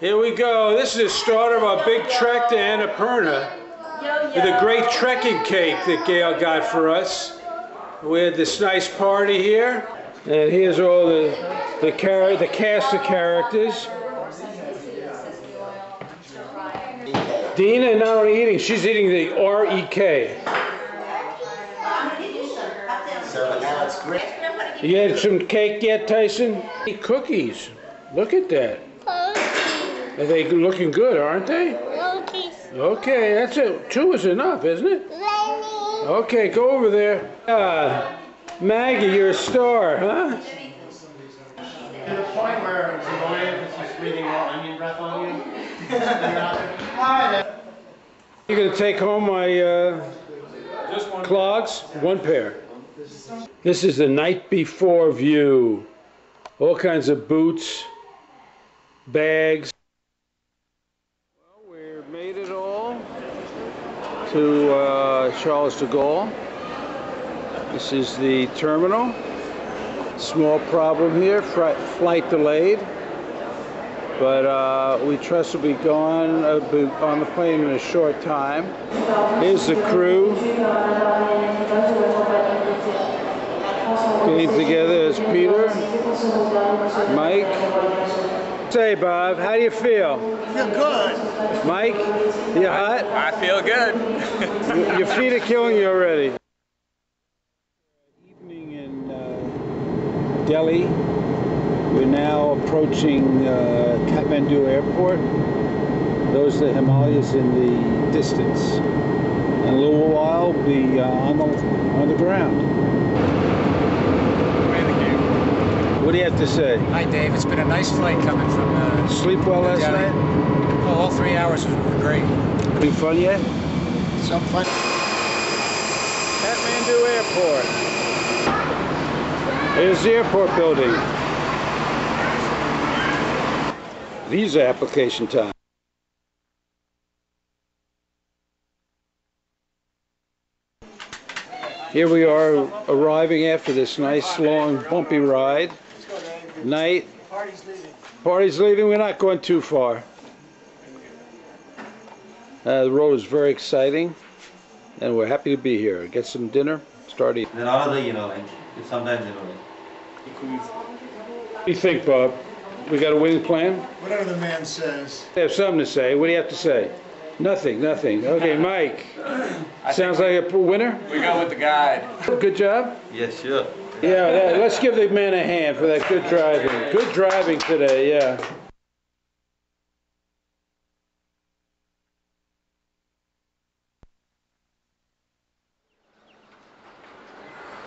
Here we go. This is the start of our big trek to Annapurna with a great trekking cake that Gail got for us. We had this nice party here. And here's all the cast of characters. Dina is not only eating, she's eating the R.E.K. So now it's great. You had some cake yet, Tyson? Cookies. Look at that. Are they looking good, aren't they? Cookies. Okay, that's it. Two is enough, isn't it? Okay, go over there. Maggie, you're a star, huh? To the point where Zoya is just breathing more onion breath on you. You're going to take home my clogs? One pair. This is the night before view. All kinds of boots, bags. Well, we've made it all to Charles de Gaulle. This is the terminal. Small problem here, flight delayed. But we trust we'll be gone on the plane in a short time. Here's the crew. Getting together as Peter, Mike. Say, Bob, how do you feel? I feel good. Mike, you hot? I feel good. Your feet are killing you already. Evening in Delhi. We're now approaching Kathmandu airport. Those are the Himalayas in the distance. In a little while, we'll be on the ground. What do you have to say? Hi, Dave. It's been a nice flight coming from Sleep well last night? Well, all 3 hours were great. Any fun yet? Some fun. Kathmandu airport. Here's the airport building. Visa application time. Here we are arriving after this nice long bumpy ride. Night. Party's leaving. We're not going too far. The road is very exciting and we're happy to be here. Get some dinner, start eating. What do you think, Bob? We got a winning plan? Whatever the man says. I have something to say. What do you have to say? Nothing, nothing. Okay, Mike. Sounds like a winner? We go with the guide. Good job? Yes, sure. Yeah, let's give the man a hand for that good driving. Good driving today, yeah.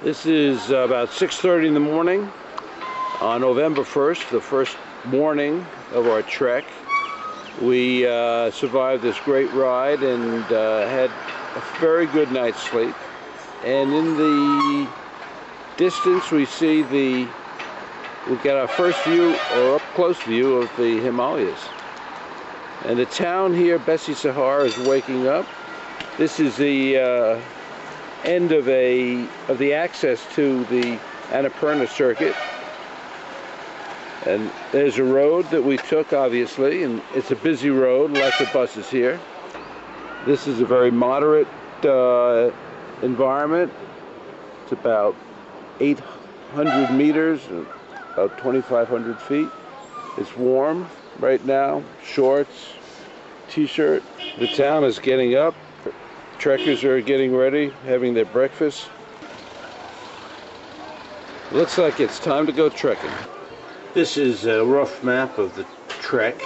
This is about 6:30 in the morning on November 1st, the first morning of our trek. We survived this great ride and had a very good night's sleep. And in the distance we see we got our first view, or up close view, of the Himalayas. And the town here, Besi Sahar, is waking up. This is the end of the access to the Annapurna Circuit. And there's a road that we took, obviously, and it's a busy road, lots of buses here. This is a very moderate environment. It's about 800 meters, about 2,500 feet. It's warm right now, shorts, t-shirt. The town is getting up. Trekkers are getting ready, having their breakfast. Looks like it's time to go trekking. This is a rough map of the trek,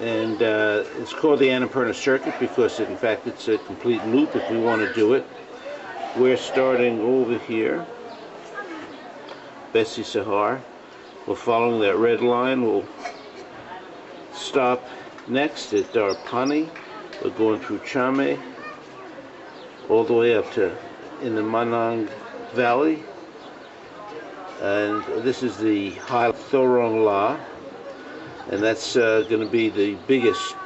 and it's called the Annapurna Circuit because in fact it's a complete loop if we want to do it. We're starting over here, Besi Sahar. We're following that red line. We'll stop next at Dharapani. We're going through Chame, all the way up to in the Manang Valley. And this is the high Thorong La, and that's going to be the biggest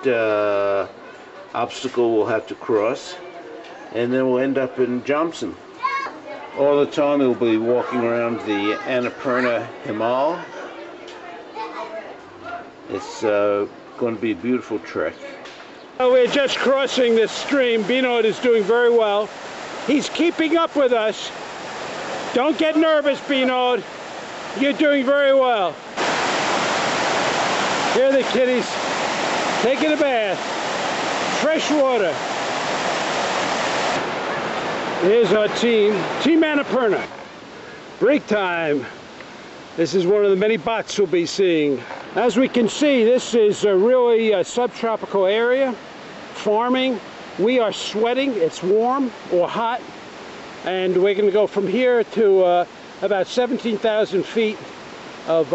obstacle we'll have to cross, and then we'll end up in Jomsom. All the time we'll be walking around the Annapurna Himal, It's going to be a beautiful trek. We're just crossing this stream. Binod is doing very well. He's keeping up with us. Don't get nervous, Binod. You're doing very well. Here are the kitties taking a bath. Fresh water. Here's our team. Team Annapurna. Break time. This is one of the many bots we'll be seeing. As we can see, this is a really subtropical area. Farming. We are sweating. It's warm or hot. And we're going to go from here to about 17,000 feet of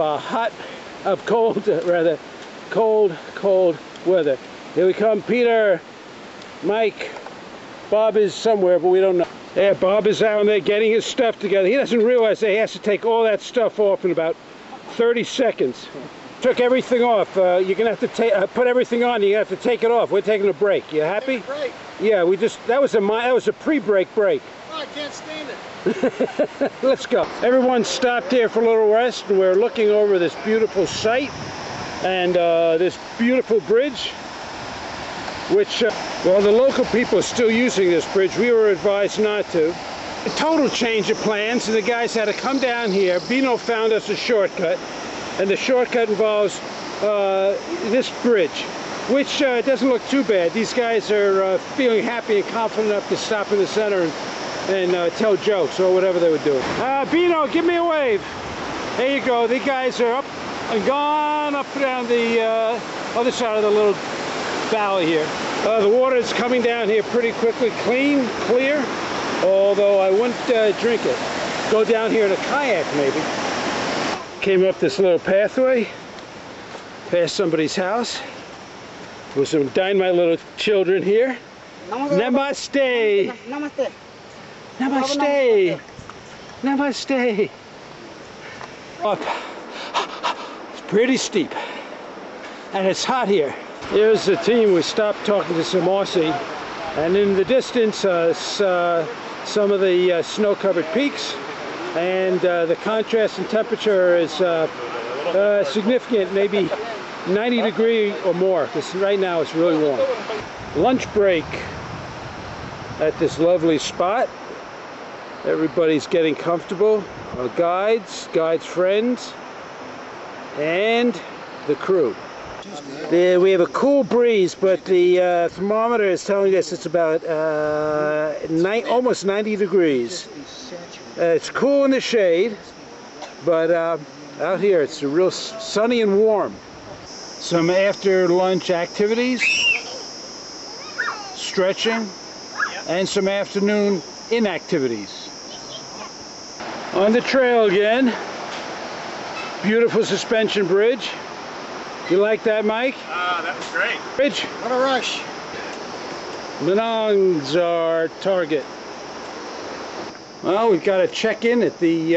cold weather. Here we come, Peter, Mike, Bob is somewhere, but we don't know. Yeah, Bob is out there getting his stuff together. He doesn't realize that he has to take all that stuff off in about 30 seconds. Took everything off. You're going to have to put everything on. You're going to have to take it off. We're taking a break. You happy? Break. Yeah, we just, that was a pre-break break. Oh, I can't stand it. Let's go. Everyone stopped here for a little rest, and we're looking over this beautiful site and this beautiful bridge, which, well, the local people are still using this bridge. We were advised not to. A total change of plans, and the guys had to come down here. Bino found us a shortcut, and the shortcut involves this bridge, which doesn't look too bad. These guys are feeling happy and confident enough to stop in the center and tell jokes or whatever they were doing. Bino, give me a wave. There you go. The guys are up and gone up down the other side of the little valley here. The water is coming down here pretty quickly. Clean, clear, although I wouldn't drink it. Go down here in a kayak maybe. Came up this little pathway past somebody's house with some dynamite little children here. Namaste. Namaste. Namaste. Namaste. Up. It's pretty steep. And it's hot here. Here's the team. We stopped talking to some Aussie. And in the distance, some of the snow-covered peaks. And the contrast in temperature is significant, maybe 90 degree or more. Because right now it's really warm. Lunch break at this lovely spot. Everybody's getting comfortable, our guides, friends, and the crew. We have a cool breeze, but the thermometer is telling us it's about almost 90 degrees. It's cool in the shade, but out here it's real sunny and warm. Some after lunch activities, stretching, and some afternoon inactivities. On the trail again, beautiful suspension bridge. You like that, Mike? Ah, that was great. Bridge. What a rush. Manang's our target. Well, we've got to check in at the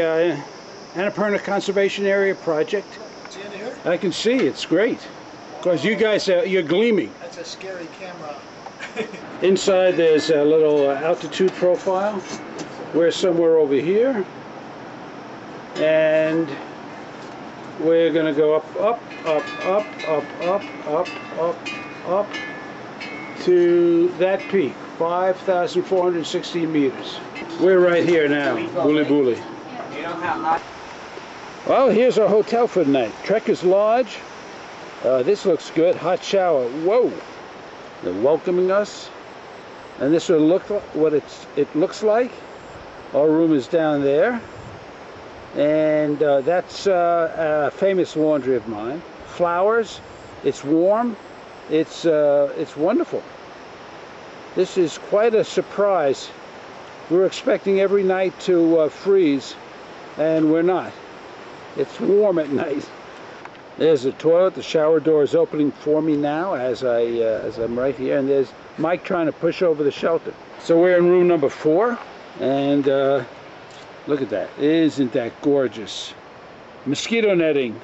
Annapurna Conservation Area Project. See in here? I can see, it's great. Because you guys, you're gleaming. That's a scary camera. Inside there's a little altitude profile. We're somewhere over here. And we're going to go up, up, up, up, up, up, up, up, up to that peak, 5,460 meters. We're right here now, Bulbule. Well, here's our hotel for tonight. Trekkers Lodge. This looks good. Hot shower. Whoa! They're welcoming us. And this will look what it looks like. Our room is down there. And that's a famous laundry of mine. Flowers, it's warm, it's wonderful. This is quite a surprise. We're expecting every night to freeze, and we're not. It's warm at night. There's the toilet. The shower door is opening for me now as I'm right here. And there's Mike trying to push over the shelter. So we're in room number 4, and look at that. Isn't that gorgeous? Mosquito netting.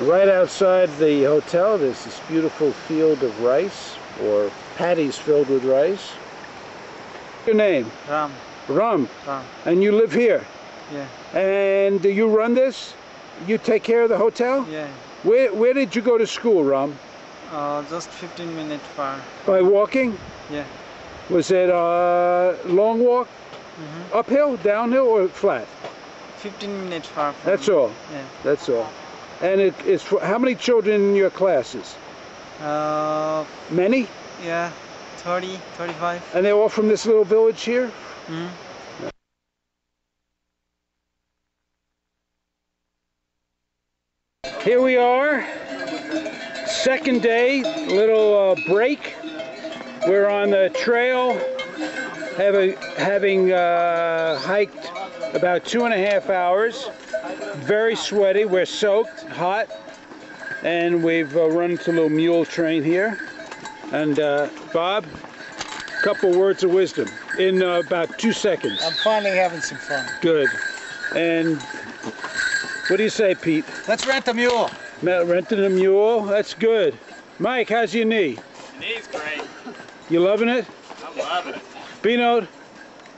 Right outside the hotel there's this beautiful field of rice, or patties filled with rice. Your name? Ram. Ram. Ram. And you live here? Yeah. And do you run this? You take care of the hotel? Yeah. Where did you go to school, Ram? Just 15 minutes far. By walking? Yeah. Was it a long walk? Mm-hmm. Uphill, downhill, or flat? 15 minutes far from. That's all? Yeah. That's all. And it's for, how many children in your classes? Many? Yeah, 30, 35. And they're all from this little village here? Mm-hmm. Here we are, second day, little break. We're on the trail, having hiked about 2.5 hours. Very sweaty, we're soaked, hot, and we've run into a little mule train here. And Bob, a couple words of wisdom in about 2 seconds. I'm finally having some fun. Good. And what do you say, Pete? Let's rent a mule. Renting a mule? That's good. Mike, how's your knee? Knee's great. You loving it? I'm loving it. Binod,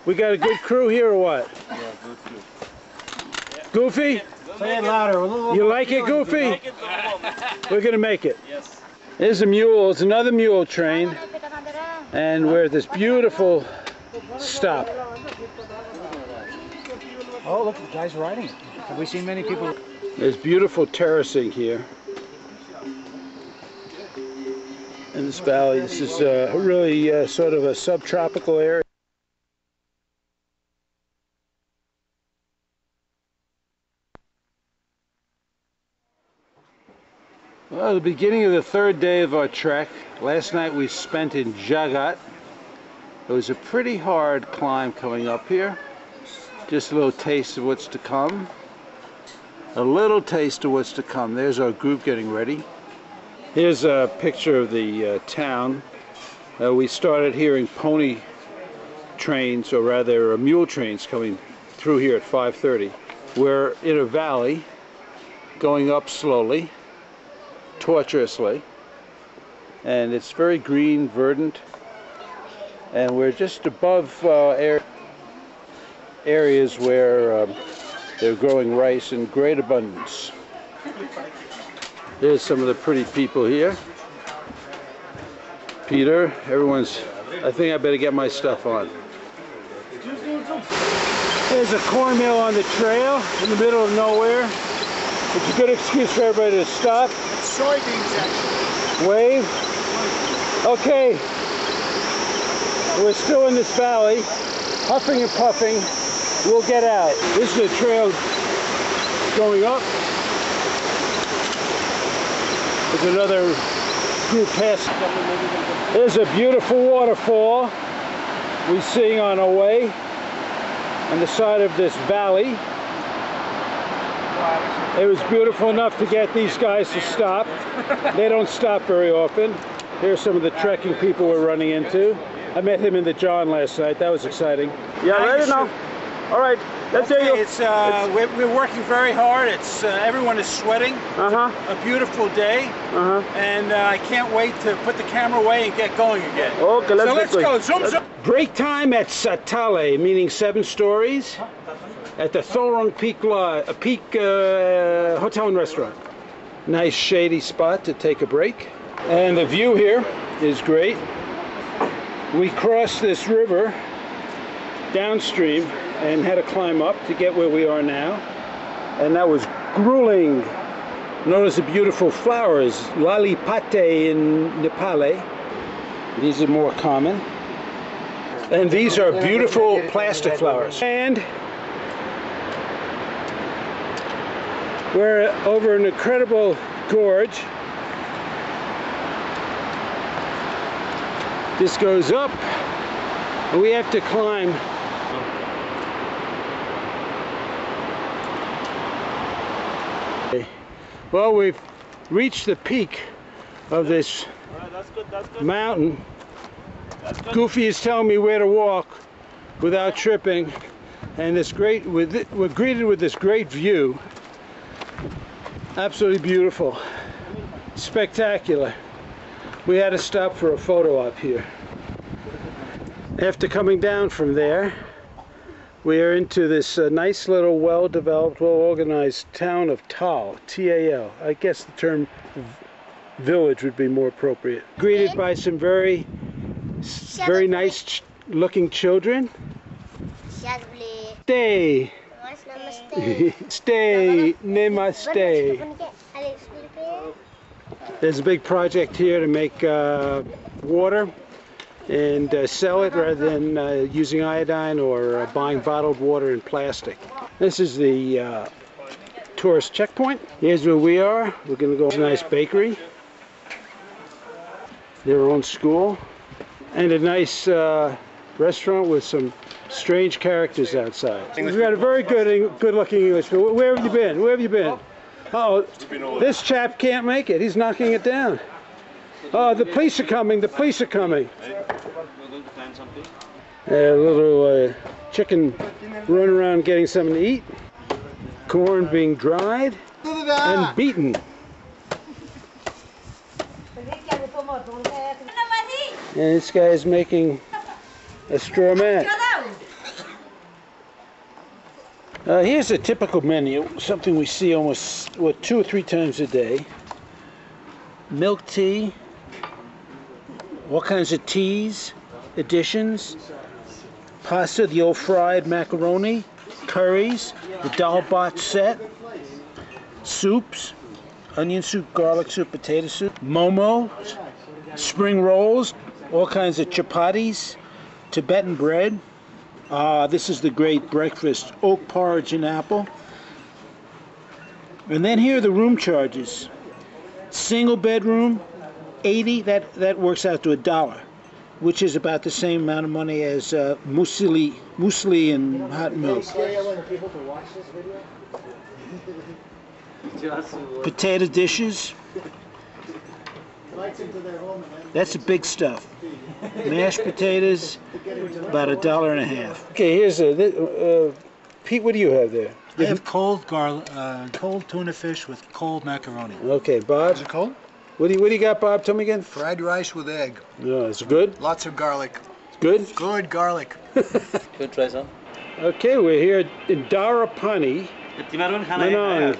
we got a good crew here or what? Yeah, good crew. Yeah. Goofy? We'll say it louder. We'll you like it, Goofy? We're going to make it. Yes. There's a mule. It's another mule train. And we're at this beautiful stop. Oh, look, the guy's riding it. Have we seen many people? There's beautiful terracing here in this valley. This is really sort of a subtropical area. Well, the beginning of the third day of our trek. Last night we spent in Jagat. It was a pretty hard climb coming up here. Just a little taste of what's to come. A little taste of what's to come. There's our group getting ready. Here's a picture of the town. We started hearing pony trains, or rather mule trains, coming through here at 5:30. We're in a valley, going up slowly, tortuously, and it's very green, verdant, and we're just above areas where they're growing rice in great abundance. There's some of the pretty people here. Peter, everyone's, I think I better get my stuff on. There's a cornmill on the trail in the middle of nowhere. It's a good excuse for everybody to stop. It's soybeans, actually. Wave. Okay. We're still in this valley, huffing and puffing. We'll get out. This is a trail going up. There's another group passing. There's a beautiful waterfall we're seeing on our way on the side of this valley. It was beautiful enough to get these guys to stop. They don't stop very often. Here's some of the trekking people we're running into. I met him in the John last night. That was exciting. Yeah, right now. All right, let's hear you. We're working very hard. It's everyone is sweating. It's a beautiful day. And I can't wait to put the camera away and get going again. Okay, let's go. Zoom. Break time at Satale, meaning 7 stories, at the Thorong Peak Hotel and Restaurant. Nice shady spot to take a break. And the view here is great. We crossed this river downstream and had to climb up to get where we are now, and that was grueling. Notice the beautiful flowers, lalipate in Nepal. These are more common, and these are beautiful plastic flowers. And we're over an incredible gorge. This goes up, and we have to climb. Well, we've reached the peak of this mountain. Goofy is telling me where to walk without tripping, and we're greeted with this great view. Absolutely beautiful, spectacular. We had to stop for a photo op here. After coming down from there, We are into this nice little well-developed, well-organized town of Tal, T-A-L. I guess the term village would be more appropriate. Greeted by some very nice looking children. Stay. Stay. Namaste. There's a big project here to make water and sell it rather than using iodine or buying bottled water in plastic. This is the tourist checkpoint. Here's where we are. We're going to go to a nice bakery, their own school, and a nice restaurant with some strange characters outside. We've got a very good-looking Englishman. Where have you been? Where have you been? Uh oh, this chap can't make it. He's knocking it down. Oh, the police are coming. The police are coming. A little chicken run around getting something to eat. Corn being dried and beaten. And this guy is making a straw man. Here's a typical menu, something we see almost two or three times a day. Milk tea, all kinds of teas, additions, pasta, the old fried macaroni, curries, the dal bhat set, soups, onion soup, garlic soup, potato soup, momo, spring rolls, all kinds of chapatis, Tibetan bread. This is the great breakfast, oat porridge and apple. And then here are the room charges. Single bedroom, $80, that works out to $1, which is about the same amount of money as muesli and hot milk. Potato dishes. That's the big stuff. Mashed potatoes, about $1.50. Okay, here's a Pete. What do you have there? I have cold tuna fish with cold macaroni. Okay, Bob. Is it cold? What do you got, Bob? Tell me again. Fried rice with egg. Yeah, it's good. Lots of garlic. It's good. Good garlic. Can you try some? Okay, we're here in Dharapani, Manang,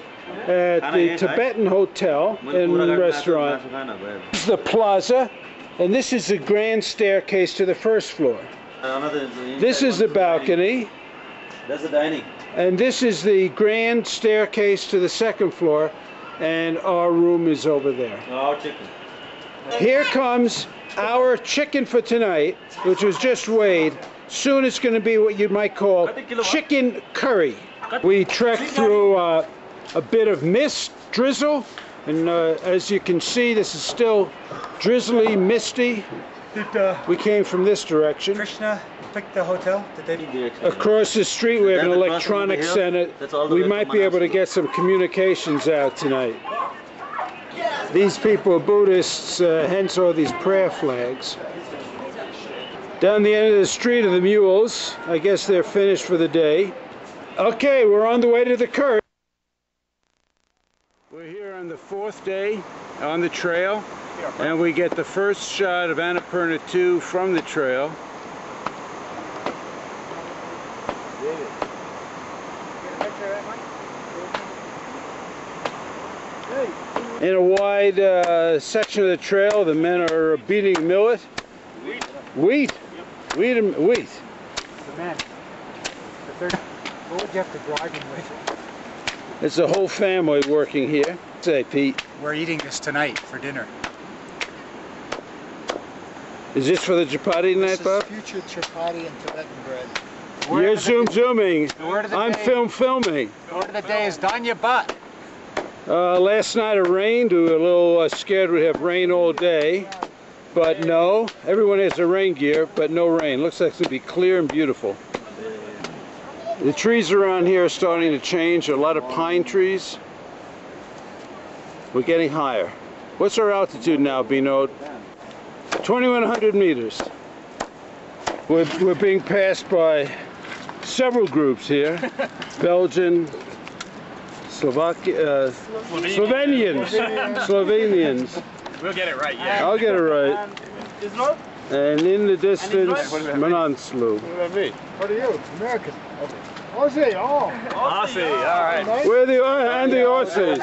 at the Tibetan hotel and restaurant. This is the plaza. And this is the grand staircase to the first floor. This is the balcony. That's the dining. And this is the grand staircase to the second floor. And our room is over there. Our chicken. Here comes our chicken for tonight, which was just weighed. Soon it's going to be what you might call chicken curry. We trekked through a bit of mist, drizzle. And as you can see, this is still drizzly, misty. We came from this direction. Krishna picked the hotel. Across the street, we have an electronics center. We might be able to get some communications out tonight. These people are Buddhists, hence all these prayer flags. Down the end of the street are the mules. I guess they're finished for the day. Okay, we're on the way to the curry. We're here on the fourth day on the trail, and we get the first shot of Annapurna 2 from the trail. In a wide section of the trail, the men are beating millet, wheat. The men. What would you have to bribe them with? It's the whole family working here. Say, Pete. We're eating this tonight for dinner. Is this for the chapati tonight, Bob? Future chapati and Tibetan bread. You're zooming. I'm filming. The word of the day is Danya Bat. Last night it rained. We were a little scared we'd have rain all day. But no, everyone has their rain gear, but no rain. Looks like it'll be clear and beautiful. The trees around here are starting to change. A lot of pine trees. We're getting higher. What's our altitude now, Binod? 2,100 meters. We're being passed by several groups here. Belgian, Slovenians. Slovenians. We'll get it right, yeah. I'll get it right. And in the distance, Manang slew. What about me? What are you? American. Aussie, oh. Aussie, all right. We're the, and the Aussies.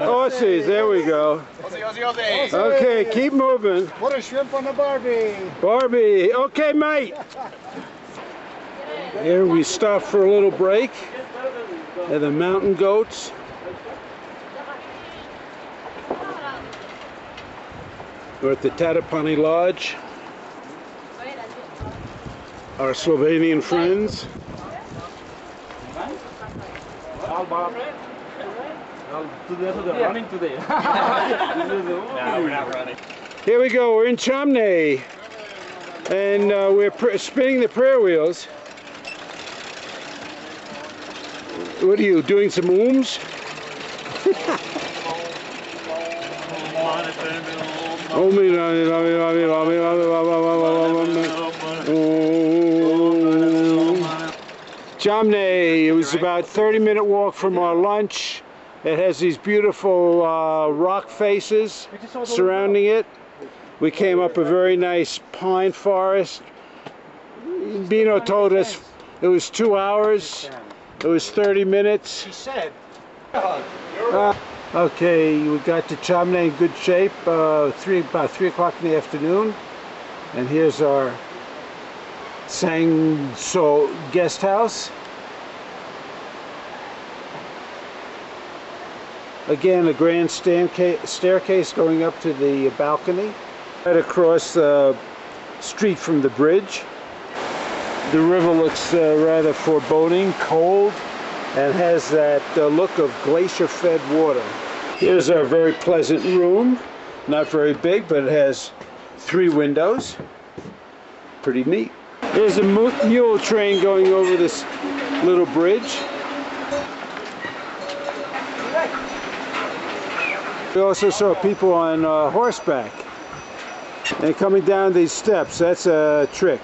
Aussies, there we go. Aussie, Aussie, Aussie. Okay, keep moving. What a shrimp on the Barbie. Barbie, okay, mate. Here we stop for a little break. They're the mountain goats. We're at the Tatopani Lodge. Our Slovenian friends. Running today. No, we're not running. Here we go. We're in Chame, and we're spinning the prayer wheels. What are you doing? Some ooms? Chame, it was about a 30-minute walk from our lunch. It has these beautiful rock faces surrounding it. We came up a very nice pine forest. Binod told us it was 2 hours. It was 30 minutes. He said. Okay, we got to Chame in good shape, about 3 o'clock in the afternoon. And here's our Sangso guest house. Again, a grand staircase going up to the balcony. Right across the street from the bridge. The river looks rather foreboding, cold, and has that look of glacier-fed water. Here's our very pleasant room. Not very big, but it has 3 windows. Pretty neat. There's a mule train going over this little bridge. We also saw people on horseback and coming down these steps. That's a trick.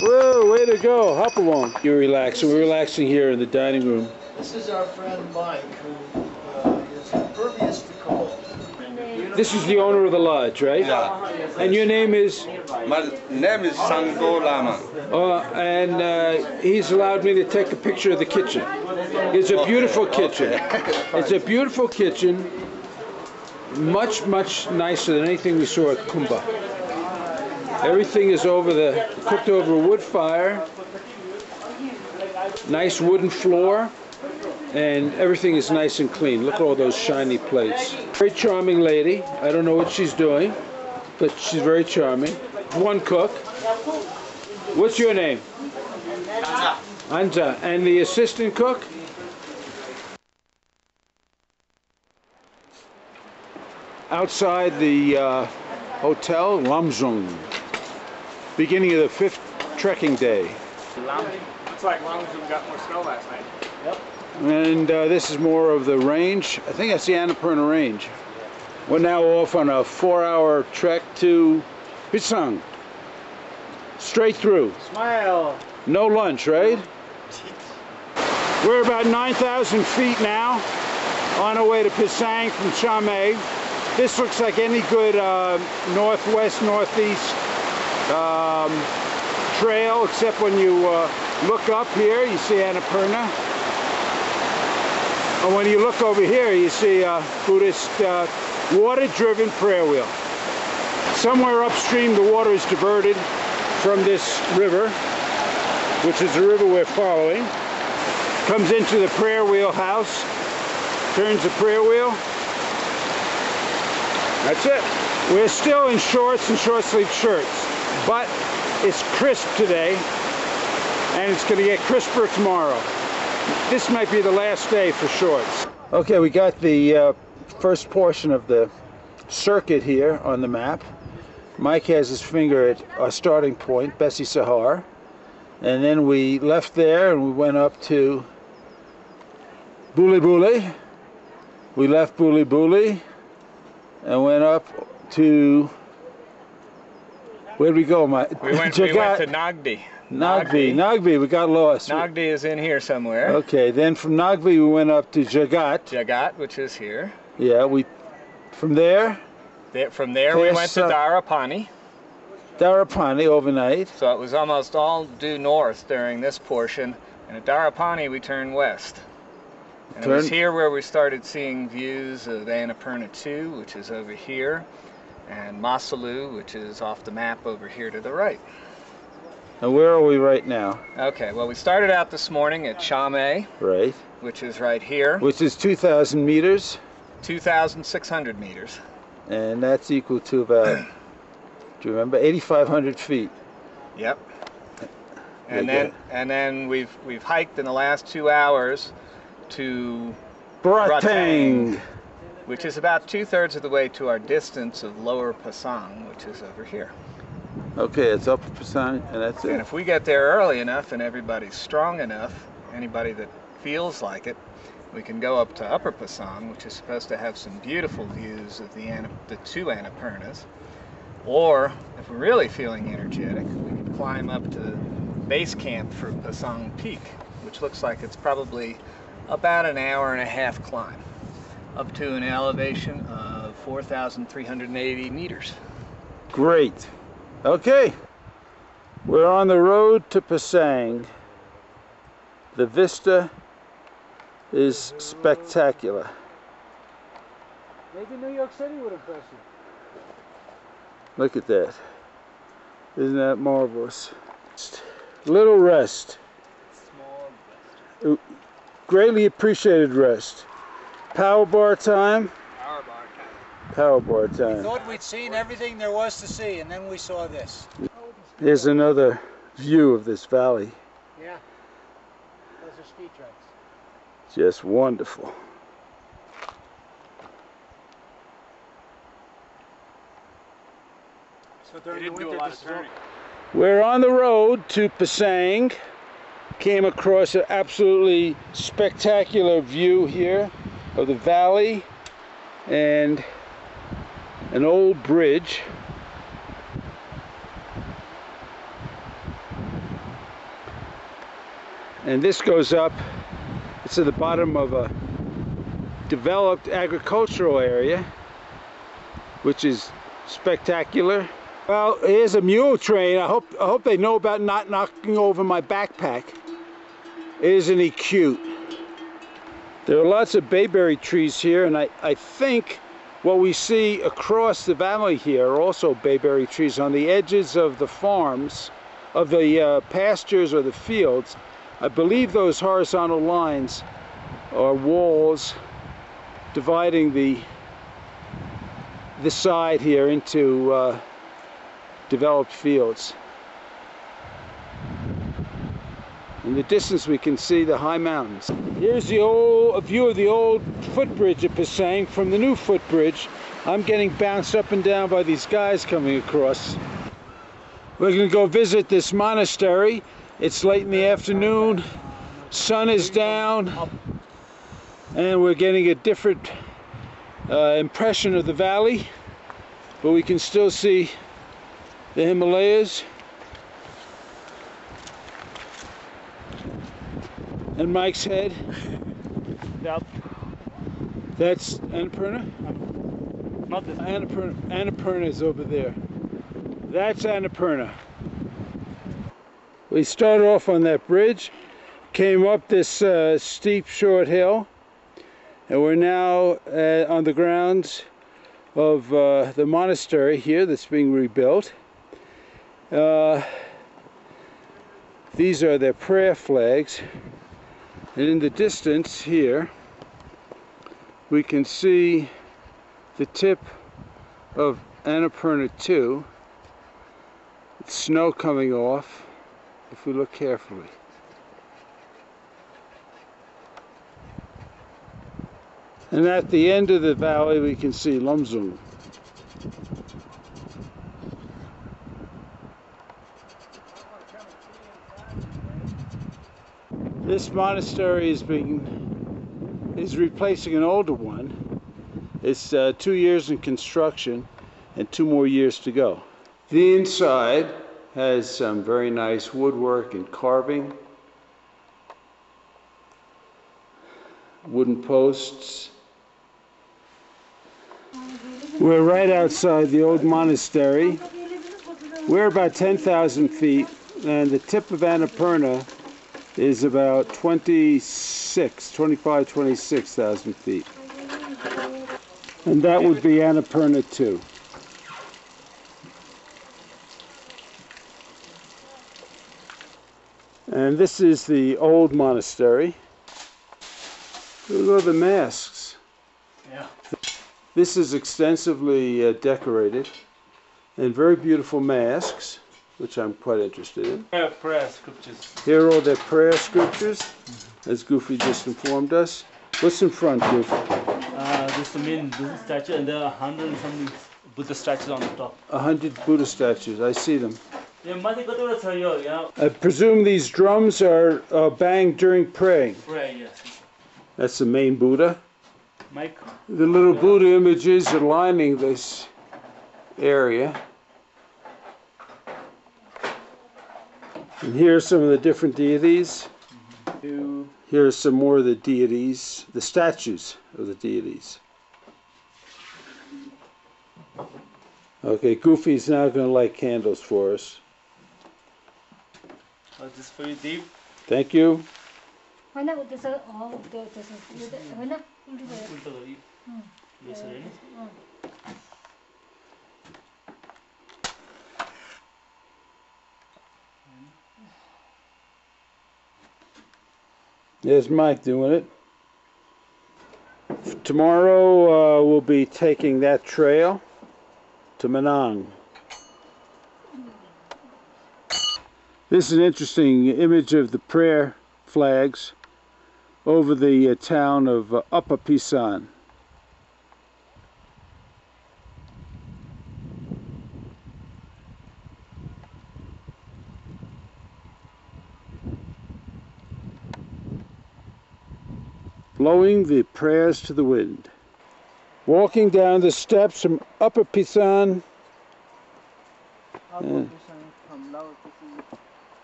Whoa, way to go, hop along. You relax, so we're relaxing here in the dining room. This is our friend Mike, who is impervious to cold. This is the owner of the lodge, right? Yeah. And your name is? My name is Sango Lama. And he's allowed me to take a picture of the kitchen. It's a beautiful kitchen. It's a beautiful kitchen, much, much nicer than anything we saw at Kumba. Everything is cooked over a wood fire, nice wooden floor, and everything is nice and clean. Look at all those shiny plates. Very charming lady. I don't know what she's doing, but she's very charming. One cook. What's your name? Anja. Anja. And the assistant cook? Outside the hotel, Lamjung. Beginning of the 5th trekking day. Looks like Lamjung got more snow last night. Yep. And this is more of the range. I think that's the Annapurna range. We're now off on a 4-hour trek to Pisang. Straight through. Smile. No lunch, right? We're about 9,000 feet now, on our way to Pisang from Chame. This looks like any good northwest, northeast trail, except when you look up here, you see Annapurna. And when you look over here, you see a Buddhist water-driven prayer wheel. Somewhere upstream, the water is diverted from this river, which is the river we're following. Comes into the prayer wheel house, turns the prayer wheel. That's it. We're still in shorts and short-sleeved shirts, but it's crisp today, and it's going to get crisper tomorrow. This might be the last day for shorts. Okay, we got the first portion of the circuit here on the map. Mike has his finger at our starting point, Besi Sahar, and then we left there and we went up to Bulbule. We left Bulbule and went up to, where'd we go, Mike? We went to Nagdi. Nagdi, we got lost. Nagdi is in here somewhere. Okay, then from Nagdi we went up to Jagat. Jagat, which is here. Yeah, from there, From there we went to Dharapani. Dharapani overnight. So it was almost all due north during this portion, and at Dharapani we turned west. And it was here where we started seeing views of Annapurna 2, which is over here, and Masalu, which is off the map over here to the right. Now where are we right now? Okay, well we started out this morning at Chame, right, which is right here. Which is 2,000 meters? 2,600 meters. And that's equal to about, do you remember, 8,500 feet? Yep. And then we've hiked in the last 2 hours to Bratang, which is about 2/3 of the way to our distance of Lower Pisang, which is over here. Okay, it's Upper Pisang, and that's it. And if we get there early enough and everybody's strong enough, anybody that feels like it, we can go up to Upper Pisang, which is supposed to have some beautiful views of the two Annapurnas. Or, if we're really feeling energetic, we can climb up to base camp for Pisang Peak, which looks like it's probably about an hour-and-a-half climb, up to an elevation of 4,380 meters. Great. Okay. We're on the road to Pisang. The vista is spectacular. Maybe New York City would impress you. Look at that. Isn't that marvelous? Little rest. Small rest. Greatly appreciated rest. Power bar time. Power bar time. Power bar time. We thought we'd seen everything there was to see, and then we saw this. Here's another view of this valley. Yeah. Those are ski tracks. Just wonderful. So didn't do a lot of turning. We're on the road to Pisang. Came across an absolutely spectacular view here of the valley and an old bridge. And this goes up. It's at the bottom of a developed agricultural area, which is spectacular. Well, here's a mule train. I hope they know about not knocking over my backpack. Isn't he cute? There are lots of bayberry trees here, and I think what we see across the valley here are also bayberry trees on the edges of the farms, of the pastures or the fields. I believe those horizontal lines are walls dividing the side here into developed fields. In the distance we can see the high mountains. Here's a view of the old footbridge at Pisang from the new footbridge. I'm getting bounced up and down by these guys coming across. We're going to go visit this monastery. It's late in the afternoon, sun is down, and we're getting a different impression of the valley, but we can still see the Himalayas. And Mike's head. Yep. That's Annapurna? Not this. Annapurna is over there. That's Annapurna. We started off on that bridge, came up this steep, short hill, and we're now on the grounds of the monastery here that's being rebuilt. These are their prayer flags, and in the distance here, we can see the tip of Annapurna 2, snow coming off. If we look carefully. And at the end of the valley we can see Lamjung. This monastery is replacing an older one. It's 2 years in construction and 2 more years to go. The inside has some very nice woodwork and carving, wooden posts. We're right outside the old monastery. We're about 10,000 feet, and the tip of Annapurna is about 26,000 feet. And that would be Annapurna 2. And this is the old monastery. Look at all the masks. Yeah. This is extensively decorated, and very beautiful masks, which I'm quite interested in. Prayer scriptures. Here are all their prayer scriptures, as Goofy just informed us. What's in front, Goofy? This is the main Buddha statue, and there are 100 and something Buddha statues on the top. 100 Buddha statues, I see them. I presume these drums are banged during praying. Prayer, yes. That's the main Buddha. Mike. The little Buddha images are lining this area. And here are some of the different deities. Here are some more of the deities, the statues of the deities. Okay, Goofy's now going to light candles for us. This for you, Deep. Thank you. There's Mike doing it. Tomorrow we'll be taking that trail to Manang. This is an interesting image of the prayer flags over the town of Upper Pisang. Blowing the prayers to the wind. Walking down the steps from Upper Pisang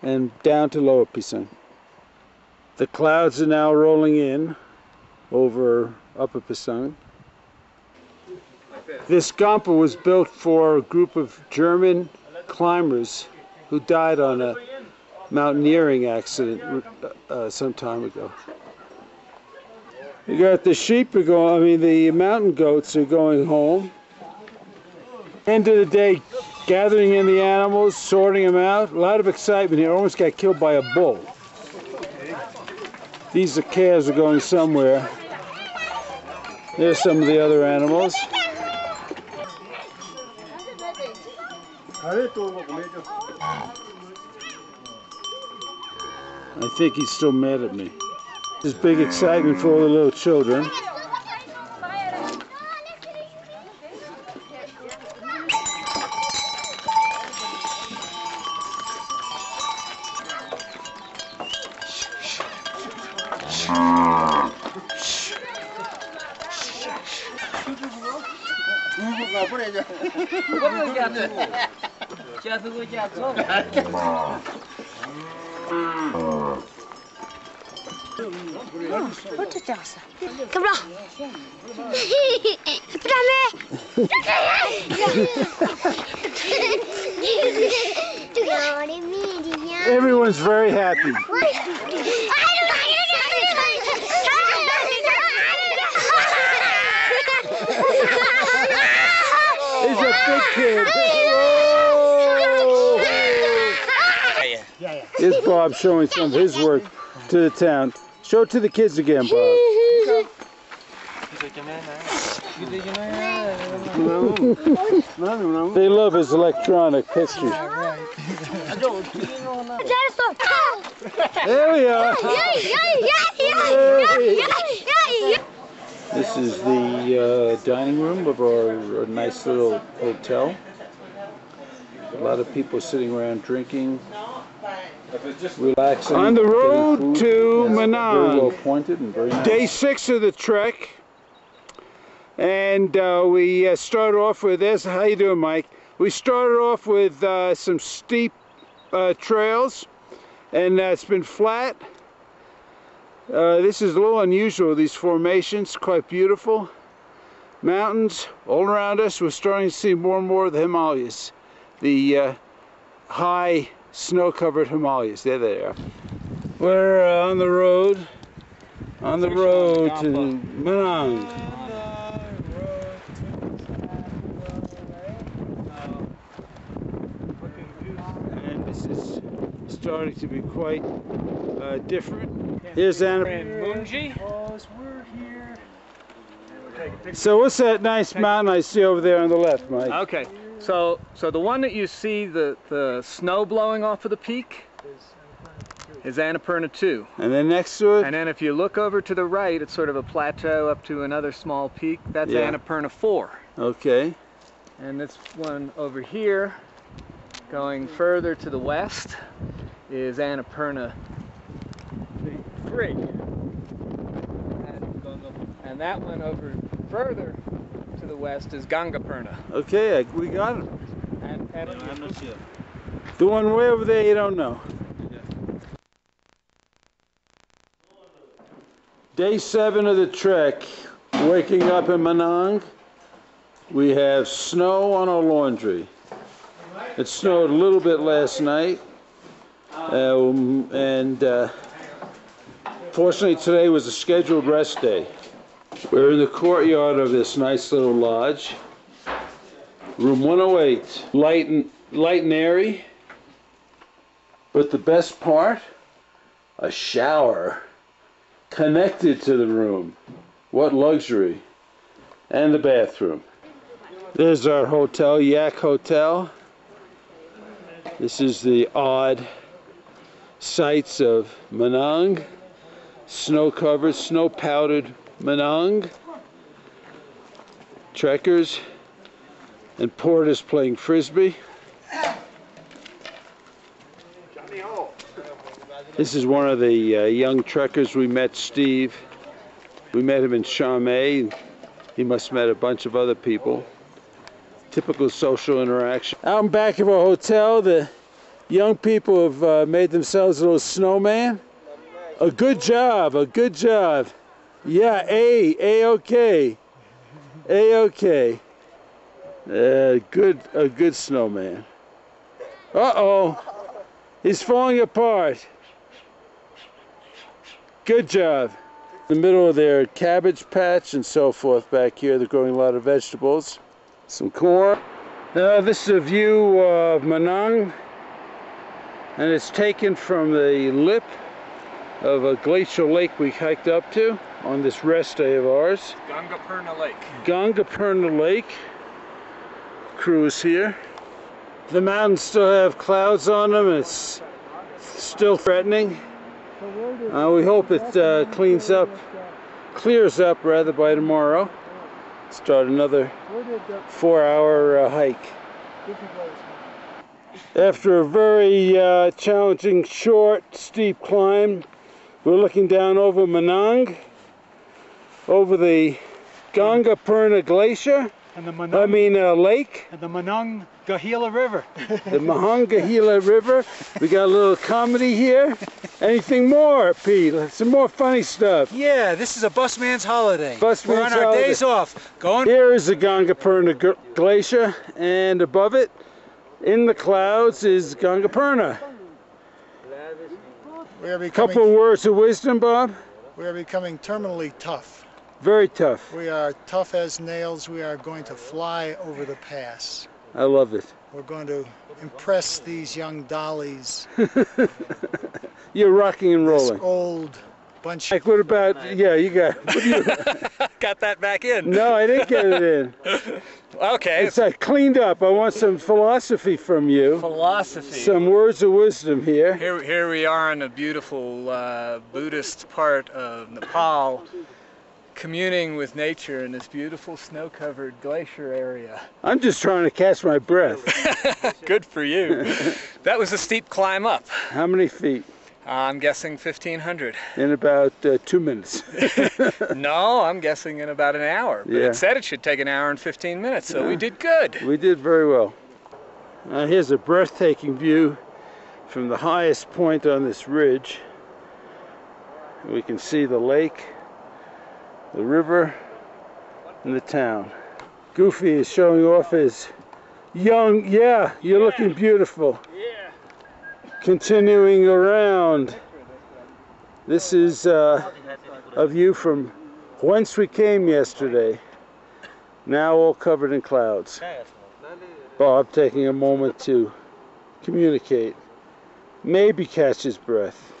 and down to Lower Pisang. The clouds are now rolling in over Upper Pisang. This Gampa was built for a group of German climbers who died on a mountaineering accident some time ago. You got the sheep are going, the mountain goats are going home. End of the day, gathering in the animals, sorting them out. A lot of excitement here. Almost got killed by a bull. These calves are going somewhere. There's some of the other animals. I think he's still mad at me. There's big excitement for all the little children. Everyone's very happy. He's a big kid. Here's Bob showing some of his work to the town. Show it to the kids again, Bob. They love his electronic pictures. There we are. This is the dining room of our nice little hotel. A lot of people sitting around drinking. Relaxing. On the road to Manang. Day 6 of the trek, and we started off with this. How you doing, Mike? We started off with some steep trails, and it's been flat. This is a little unusual. These formations, quite beautiful. Mountains all around us. We're starting to see more and more of the Himalayas, the high snow-covered Himalayas. There they are. We're on the road to Manang. And this is starting to be quite different. Here's Annapurna. So what's that nice mountain I see over there on the left, Mike? Okay, so the one that you see the snow blowing off of the peak is Annapurna 2. And then next to it? And then if you look over to the right, it's sort of a plateau up to another small peak. That's Annapurna 4. Okay. And this one over here, going further to the west, is Annapurna 3. And that one over further to the west is Gangapurna. Okay, we got it. And no, I'm not sure. The one way over there you don't know. Day 7 of the trek, waking up in Manang. We have snow on our laundry. It snowed a little bit last night, and fortunately today was a scheduled rest day. We're in the courtyard of this nice little lodge, room 108, light and airy, but the best part, a shower connected to the room. What luxury. And the bathroom. There's our hotel, Yak Hotel. This is the odd sights of Manang, snow-covered, snow-powdered Manang. Trekkers and porters playing frisbee. This is one of the young trekkers we met, Steve. We met him in Chame. He must have met a bunch of other people. Typical social interaction. Out in back of our hotel, the young people have made themselves a little snowman. A good job, a good job. Yeah, A-okay. A-okay. A good snowman. Uh-oh, he's falling apart. Good job. In the middle of their cabbage patch and so forth back here, they're growing a lot of vegetables, some corn. Now this is a view of Manang, and it's taken from the lip of a glacial lake we hiked up to on this rest day of ours. Gangapurna Lake. Gangapurna Lake. Crew is here. The mountains still have clouds on them, and it's still threatening. We hope it clears up rather by tomorrow. Start another 4-hour hike. After a very challenging, short, steep climb, we're looking down over Manang, over the Gangapurna Glacier, and the Manang, lake. And the Manang-Gahila River. The Manang-Gahila River. We got a little comedy here. Anything more, Pete? Some more funny stuff. Yeah, this is a busman's holiday. We're on our days off. Here is the Gangapurna Glacier, and above it, in the clouds, is Gangapurna. A couple of words of wisdom, Bob? We are becoming terminally tough. Very tough. We are tough as nails. We are going to fly over the pass. I love it. We're going to impress these young dollies. You're rocking and rolling. This old bunch. Like, what about, yeah, you got got that back in. No, I didn't get it in. Okay. It's like cleaned up. I want some philosophy from you. Philosophy. Some words of wisdom here. Here we are in the beautiful Buddhist part of Nepal, communing with nature in this beautiful snow-covered glacier area. I'm just trying to catch my breath. Good for you. That was a steep climb up. How many feet? I'm guessing 1,500. In about 2 minutes. No, I'm guessing in about an hour. But it said it should take an hour and 15 minutes, so we did good. We did very well. Here's a breathtaking view from the highest point on this ridge. We can see the lake, the river, in the town. Goofy is showing off his young, yeah, you're looking beautiful. Yeah. Continuing around. This is a view from whence we came yesterday. Now all covered in clouds. Bob taking a moment to communicate. Maybe catch his breath.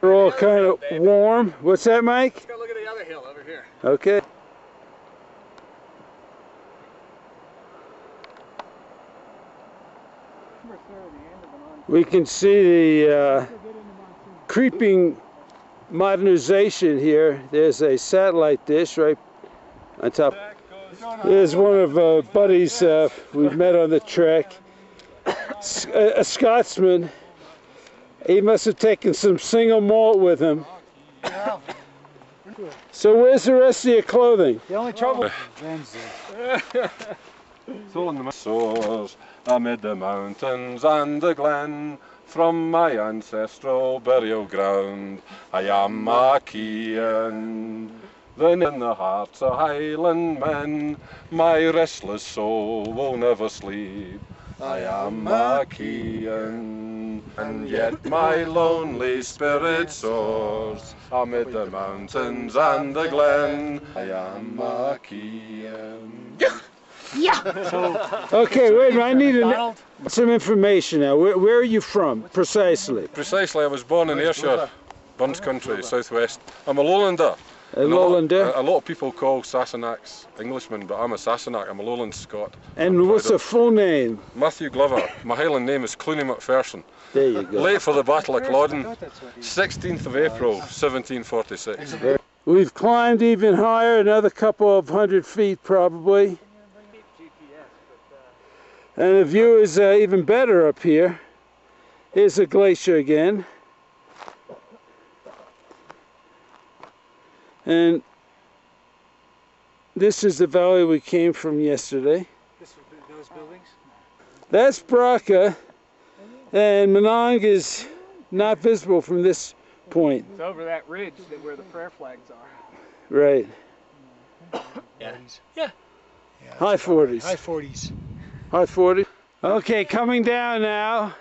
We're all kind of warm. What's that, Mike? Let's go look at the other hill over here. Okay. We can see the creeping modernization here. There's a satellite dish right on top. There's one of buddies we've met on the trek, a Scotsman. He must have taken some single malt with him. So where's the rest of your clothing? The only trouble... It's all in the source, amid the mountains and the glen, from my ancestral burial ground, I am Marquean. Then in the hearts of Highland men, my restless soul will never sleep. I am Marquean, and yet my lonely spirit soars amid the mountains and the glen. I am Marquean. Yeah. So, okay, wait a minute, I need some information now. Where are you from, precisely? Precisely, I was born in Ayrshire, Burns country, southwest. I'm a Lowlander. A Lowlander? A lot of people call Sassenachs Englishmen, but I'm a Sassenach, I'm a Lowland Scot. And what's the full name? Matthew Glover. My Highland name is Cluny MacPherson. There you go. Late for the Battle of Culloden, 16th of April, 1746. We've climbed even higher, another couple of 100 feet probably. And the view is even better up here. Here's the glacier again. And this is the valley we came from yesterday. This would be those buildings? That's Braca. And Manang is not visible from this point. It's over that ridge that where the prayer flags are. Right. Yeah. Yeah. High 40s. High 40s. High 40. Okay, coming down now.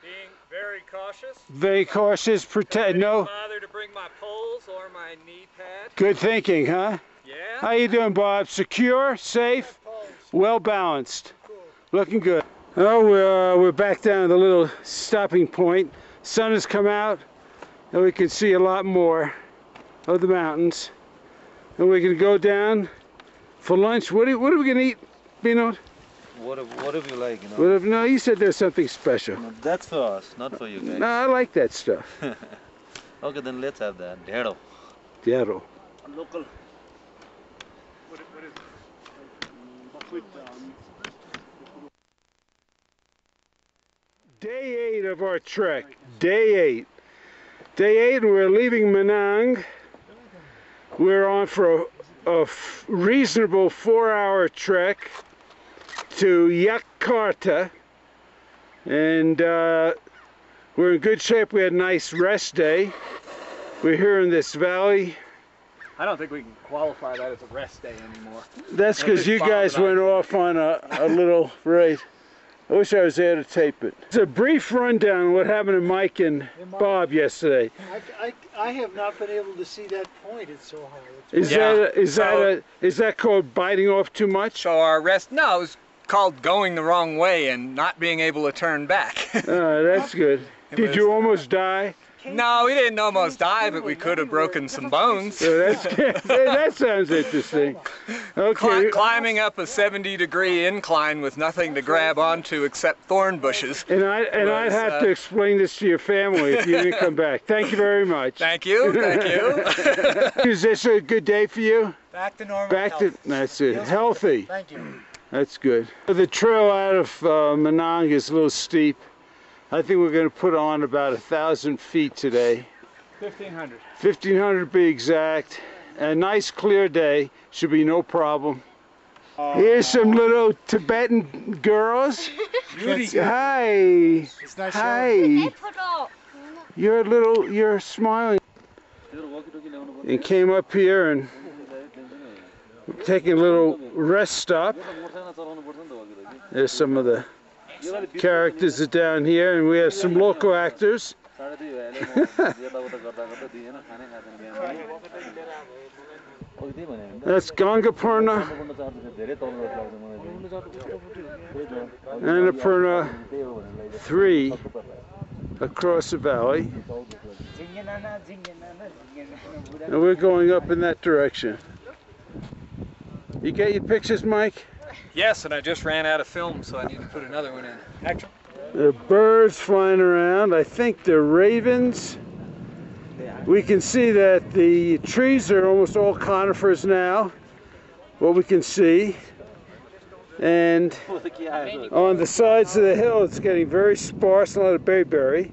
Being very cautious. Very cautious. Protect. No. I didn't bother to bring my poles or my knee pad. Good thinking, huh? Yeah. How you doing, Bob? Secure, safe, well balanced. Cool. Looking good. Oh, we're back down at the little stopping point. Sun has come out, and we can see a lot more of the mountains. And we can go down for lunch. What are we gonna eat, Binod? Whatever you like, you know. Whatever, no, you said there's something special. No, that's for us, not for you guys. No, I like that stuff. Okay, then let's have that. Dero. Dero. Local. What is Day 8 of our trek. Day 8. Day 8, we're leaving Manang. We're on for a reasonable 4-hour trek to Yakarta, and we're in good shape. We had a nice rest day. We're here in this valley. I don't think we can qualify that as a rest day anymore. That's because you guys went off on a little raid. I wish I was there to tape it. It's a brief rundown of what happened to Mike and Bob yesterday. I have not been able to see that point. It's so high. Is that called biting off too much? So our rest, no, it was called going the wrong way and not being able to turn back. That's good. Did you almost die? No, we didn't almost die, but we could have broken some bones. That sounds interesting. Okay. Climbing up a 70-degree incline with nothing to grab onto except thorn bushes. And I'd have to explain this to your family if you didn't come back. Thank you very much. Thank you. Thank you. Is this a good day for you? Back to normal. Back to health. That's it. Yes. Healthy. Thank you. That's good. The trail out of Manang is a little steep. I think we're going to put on about 1,000 feet today. 1,500. 1,500 to be exact. A nice clear day, should be no problem. Here's some little Tibetan girls. Hi. It's nice. Hi. You're smiling. And came up here and taking a little rest stop. There's some of the characters are down here, and we have some local actors. That's Gangapurna, Annapurna 3, across the valley. And we're going up in that direction. You get your pictures, Mike? Yes, and I just ran out of film, so I need to put another one in. Action. There are birds flying around. I think they're ravens. We can see that the trees are almost all conifers now, what we can see. And on the sides of the hill, it's getting very sparse, a lot of bayberry.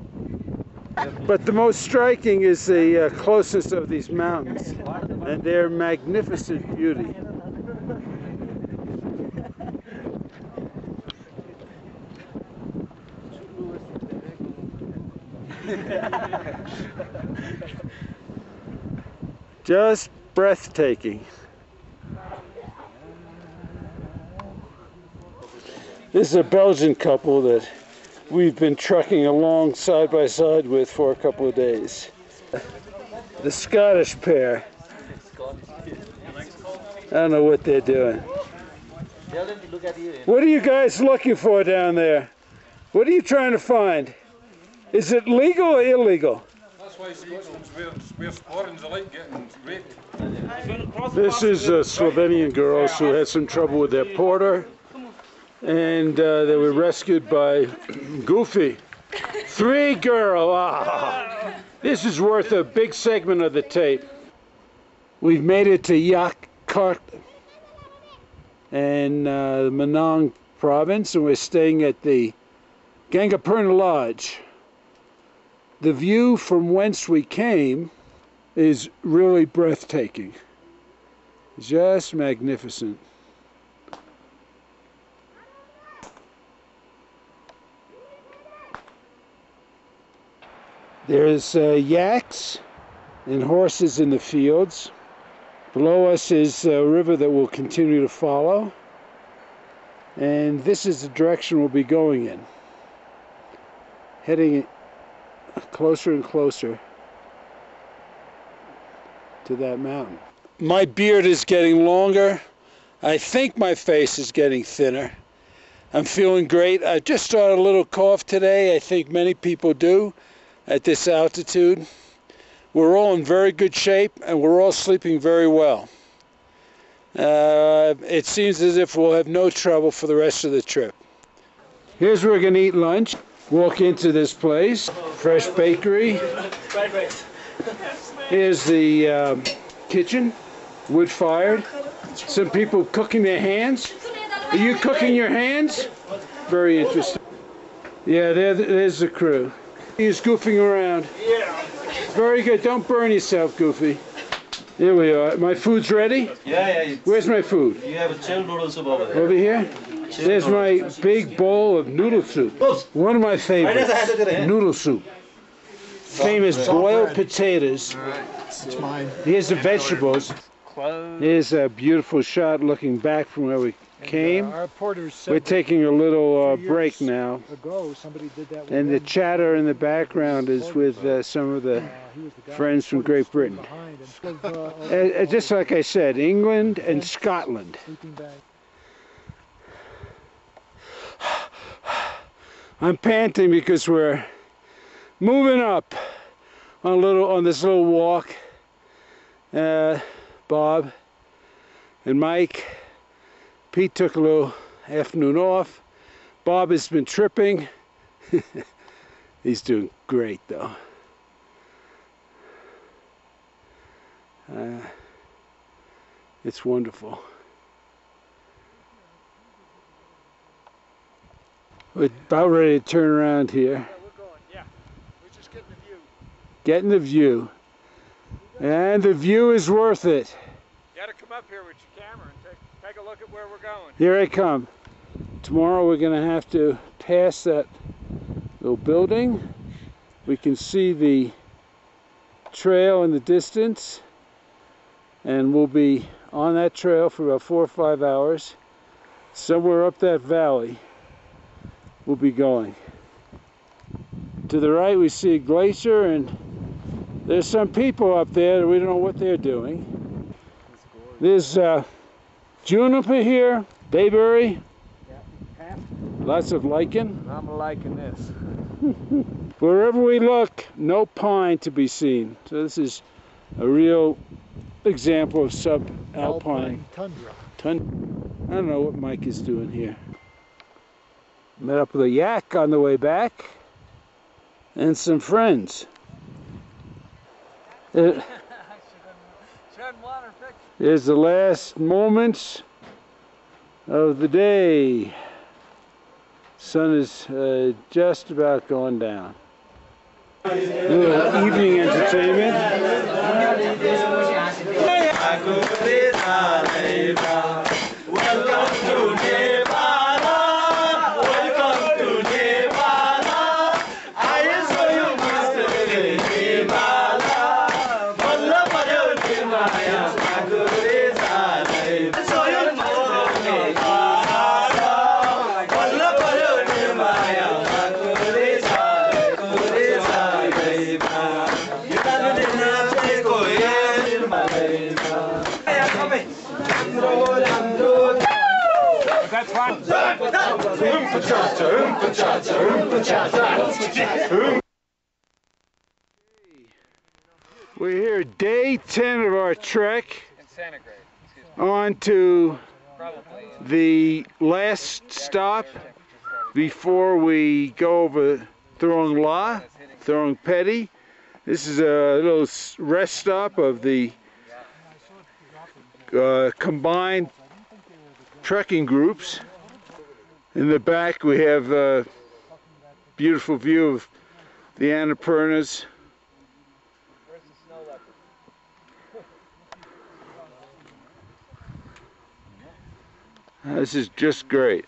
But the most striking is the closeness of these mountains and their magnificent beauty. Just breathtaking. This is a Belgian couple that we've been trekking along side by side with for a couple of days. The Scottish pair. I don't know what they're doing. What are you guys looking for down there? What are you trying to find? Is it legal or illegal? That's why Scotsman's wear sporrans, they like getting raped. This is Slovenian girls who had some trouble with their porter, and they were rescued by Goofy. Three girl! Ah, this is worth a big segment of the tape. We've made it to Jagat and the Manang province, and we're staying at the Gangapurna Lodge. The view from whence we came is really breathtaking. Just magnificent. There's yaks and horses in the fields. Below us is a river that we'll continue to follow. And this is the direction we'll be going in. Heading closer and closer to that mountain. My beard is getting longer. I think my face is getting thinner. I'm feeling great. I just started a little cough today. I think many people do at this altitude. We're all in very good shape and we're all sleeping very well. It seems as if we'll have no trouble for the rest of the trip. Here's where we're going to eat lunch. Walk into this place, fresh bakery. Here's the kitchen, wood fired. Some people cooking their hands. Are you cooking your hands? Very interesting. Yeah, there's the crew. He's goofing around. Very good, don't burn yourself, Goofy. Here we are. My food's ready? Yeah. Where's my food? You have a chilled noodle soup over there. Over here? There's my big bowl of noodle soup. One of my favorites, noodle soup. Famous boiled potatoes. Here's the vegetables. Here's a beautiful shot looking back from where we came. We're taking a little break now. And the chatter in the background is with some of the friends from Great Britain. Just like I said, England and Scotland. I'm panting because we're moving up on this little walk. Bob and Mike, Pete took a little afternoon off. Bob has been tripping. He's doing great though. It's wonderful. We're about ready to turn around here. We're just getting the view. Getting the view. And the view is worth it. You gotta come up here with your camera and take a look at where we're going. Here I come. Tomorrow we're gonna have to pass that little building. We can see the trail in the distance. And we'll be on that trail for about 4 or 5 hours. Somewhere up that valley we'll be going. To the right we see a glacier, and there's some people up there that we don't know what they're doing. There's juniper here, bayberry, lots of lichen. I'm liking this. Wherever we look, no pine to be seen. So this is a real example of subalpine tundra. I don't know what Mike is doing here. Met up with a yak on the way back and some friends. There's the last moments of the day. Sun is just about going down. A little evening entertainment. Welcome to Nevada. Welcome to Nevada. I saw you, Mr. Nevada. I saw you, Mr. Nevada. We're here, day 10 of our trek on to the last stop before we go over Thorong La, Thorong Phedi. This is a little rest stop of the combined trekking groups. In the back we have a beautiful view of the Annapurnas. This is just great.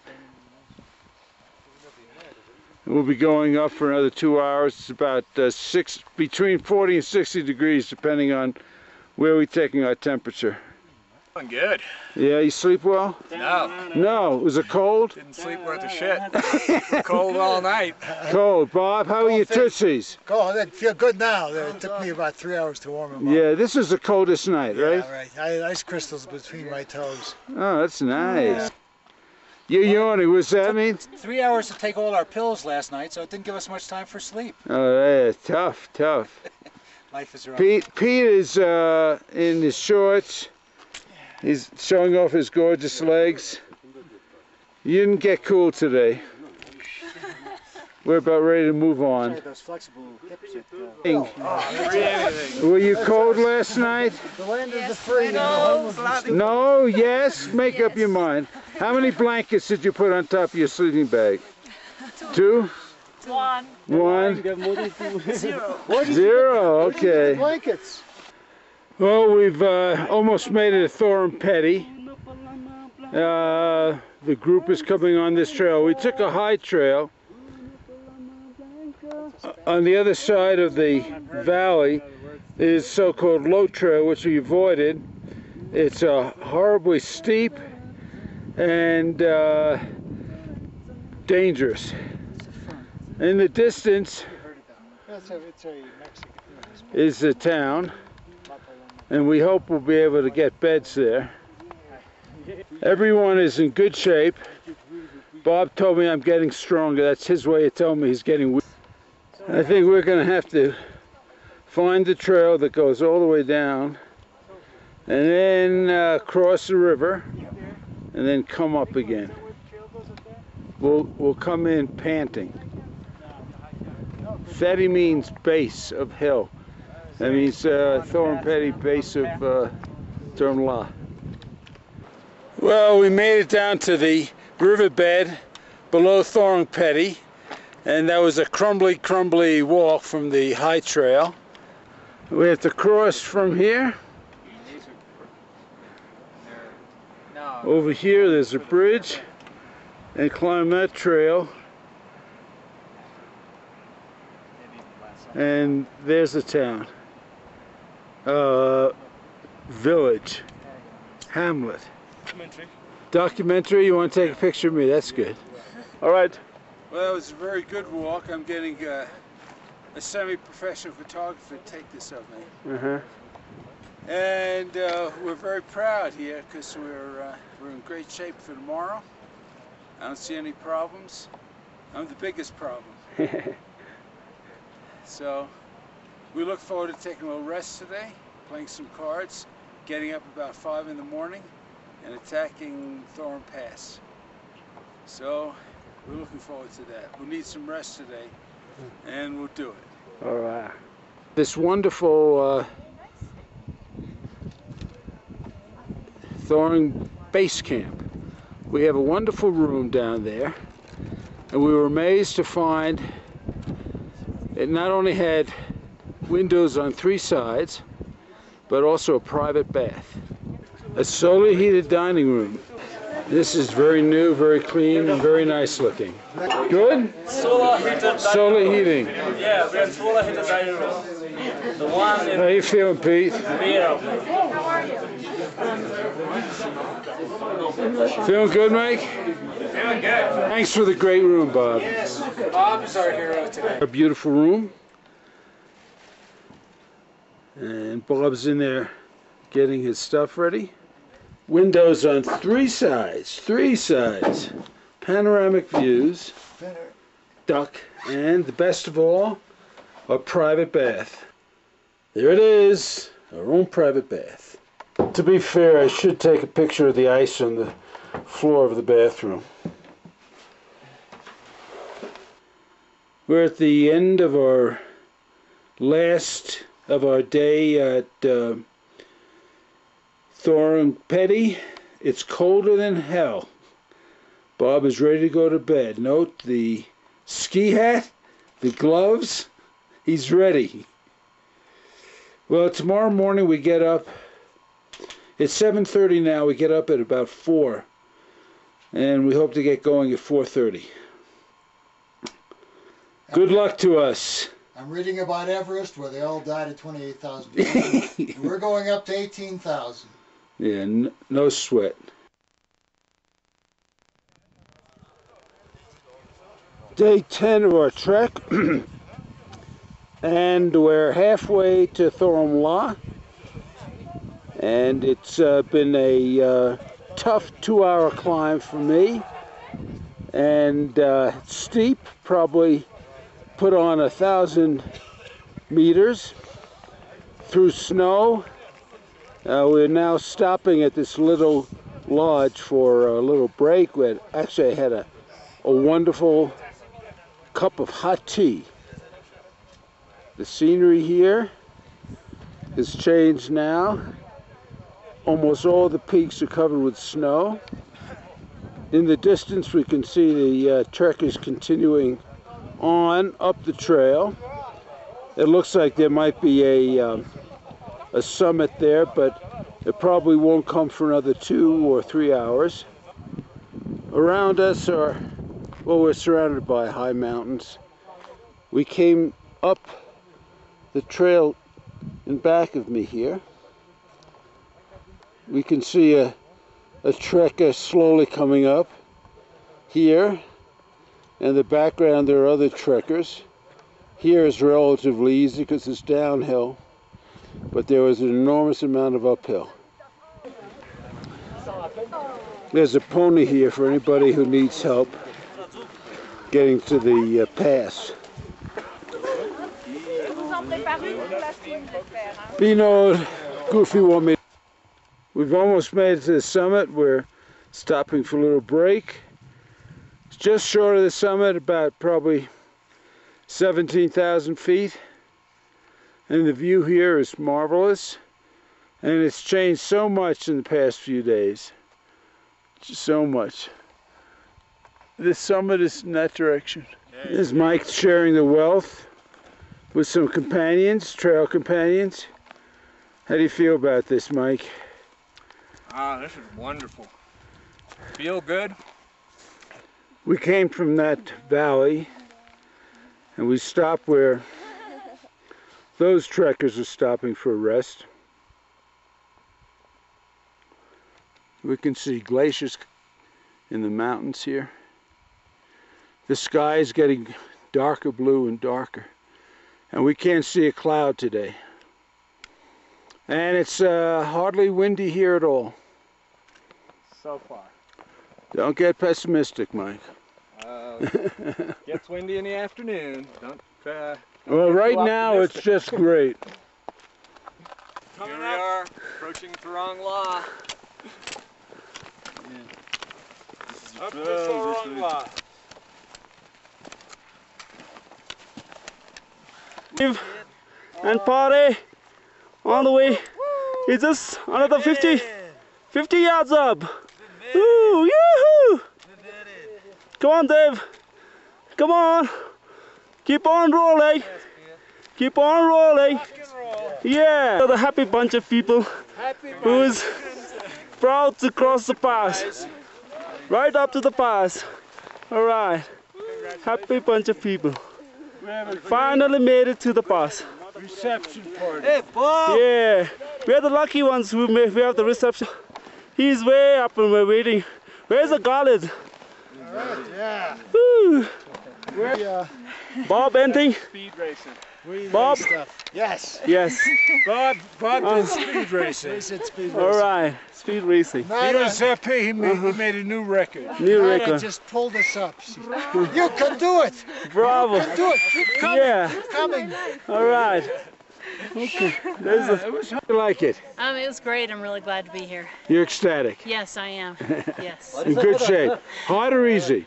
We'll be going up for another 2 hours. It's about between 40 and 60 degrees depending on where we're taking our temperature. I'm good. Yeah, you sleep well? No. No, was it cold? Didn't sleep worth a shit. Cold all night. Cold. Bob, how are your tootsies? Cold. I feel good now. It took me about 3 hours to warm them up. Yeah, this is the coldest night, right? Yeah, right. Ice crystals between my toes. Oh, that's nice. Yeah. You're yawning. What's that mean? 3 hours to take all our pills last night, so it didn't give us much time for sleep. Oh, yeah. Tough, tough. Life is rough. Pete is in his shorts. He's showing off his gorgeous legs. You didn't get cool today. We're about ready to move on. Were you cold last night? The land of the free. No, yes, make up your mind. How many blankets did you put on top of your sleeping bag? Two? One. One? Zero. Zero, okay. Blankets. Well, we've almost made it to Thorong Phedi. The group is coming on this trail. We took a high trail on the other side of the valley. Is so-called low trail, which we avoided. It's horribly steep and dangerous. In the distance is the town. And we hope we'll be able to get beds there. Everyone is in good shape. Bob told me I'm getting stronger. That's his way of telling me he's getting weak. I think we're going to have to find the trail that goes all the way down and then cross the river and then come up again. We'll come in panting. Phedi means base of hill. That means Thorong Phedi, base of Thorong La. Well, we made it down to the riverbed below Thorong Phedi, and that was a crumbly walk from the high trail. We have to cross from here. Over here there's a bridge, and climb that trail. And there's the town. Village. Hamlet. Documentary. Documentary? You want to take a picture of me? That's good. All right. Well, it was a very good walk. I'm getting a semi-professional photographer to take this of me. Uh-huh. And we're very proud here because we're in great shape for tomorrow. I don't see any problems. I'm the biggest problem. So we look forward to taking a little rest today, playing some cards, getting up about 5 in the morning, and attacking Thorong Pass. So we're looking forward to that. We'll need some rest today, and we'll do it. All right. This wonderful Thorong Base Camp. We have a wonderful room down there, and we were amazed to find it not only had windows on 3 sides, but also a private bath. A solar heated dining room. This is very new, very clean, and very nice looking. Good? Solar heated. Solar heating. Yeah, we have solar heated dining room. The one in. How you feeling, Pete? How are you? Feeling good, Mike? Feeling good. Thanks for the great room, Bob. Yes, Bob is our hero today. A beautiful room. And Bob's in there getting his stuff ready. Windows on 3 sides, 3 sides. Panoramic views, duck, and the best of all, a private bath. There it is, our own private bath. To be fair, I should take a picture of the ice on the floor of the bathroom. We're at the end of our last of our day at Thorong Phedi. It's colder than hell. Bob is ready to go to bed. Note the ski hat, the gloves. He's ready. Well, tomorrow morning we get up. It's 7:30 now. We get up at about 4, and we hope to get going at 4:30. Good luck to us. I'm reading about Everest, where they all died at 28,000 feet. We're going up to 18,000. Yeah, no sweat. Day 10 of our trek, and we're halfway to Thorong La. And it's been a tough 2-hour climb for me, and steep, probably put on 1,000 meters through snow. We're now stopping at this little lodge for a little break. We actually had a wonderful cup of hot tea. The scenery here has changed now. Almost all the peaks are covered with snow. In the distance we can see the trekkers continuing on up the trail. It looks like there might be a summit there, but it probably won't come for another 2 or 3 hours. Around us are, well, we're surrounded by high mountains. We came up the trail in back of me here. We can see a trekker slowly coming up here. In the background there are other trekkers. Here is relatively easy because it's downhill, but there was an enormous amount of uphill. There's a pony here for anybody who needs help getting to the pass. Binod, Goofy woman. We've almost made it to the summit. We're stopping for a little break. It's just short of the summit, about probably 17,000 feet. And the view here is marvelous. And it's changed so much in the past few days. Just so much. The summit is in that direction. This is Mike sharing the wealth with some companions, trail companions. How do you feel about this, Mike? Ah, this is wonderful. Feel good? We came from that valley, and we stopped where those trekkers are stopping for a rest. We can see glaciers in the mountains here. The sky is getting darker blue and darker, and we can't see a cloud today. And it's hardly windy here at all. So far. Don't get pessimistic, Mike. Gets windy in the afternoon. Don't well, right now it's just great. Here we are, approaching Thorong La. Yeah. Up to Thorong La. Live and party all the way. Is this another 50 yards up? Woo, yoo-hoo! Come on, Dave. Come on. Keep on rolling. Keep on rolling. Yeah. So the happy bunch of people who is proud to cross the pass. Right up to the pass. All right. Happy bunch of people. Finally made it to the pass. Reception party. Yeah. We are the lucky ones who we have the reception. He's way up and we're waiting. Where's the garland? Right, yeah. Woo. Bob, anything? Speed racing. Bob? Yes. Yes. Bob did speed racing. Speed racing. All right, speed racing. He was happy. He made a new record. Nada just pulled us up. You can do it. Bravo. You can do it. Keep coming. Yeah. Keep coming. All right. Okay. How do you like it? It was great. I'm really glad to be here. You're ecstatic? Yes, I am. Yes. In good shape. Hard or easy?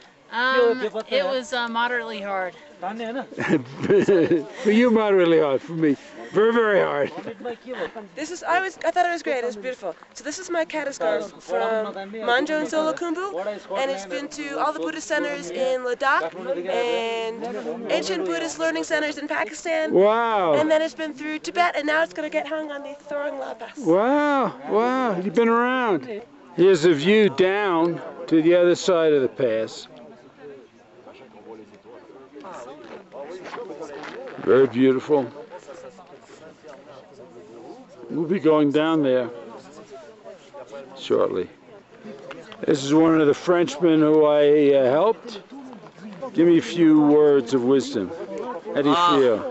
It was moderately hard. For you, moderately hard. For me, very, very hard. I thought it was great. It was beautiful. So this is my Kataskar from Manjo and Solokhumbu, and it's been to all the Buddhist centers in Ladakh and ancient Buddhist learning centers in Pakistan. Wow! And then it's been through Tibet, and now it's going to get hung on the Thorong La Pass. Wow! Wow! You've been around. Here's the view down to the other side of the pass. Very beautiful. We'll be going down there shortly. This is one of the Frenchmen who I helped. Give me a few words of wisdom. How do you feel?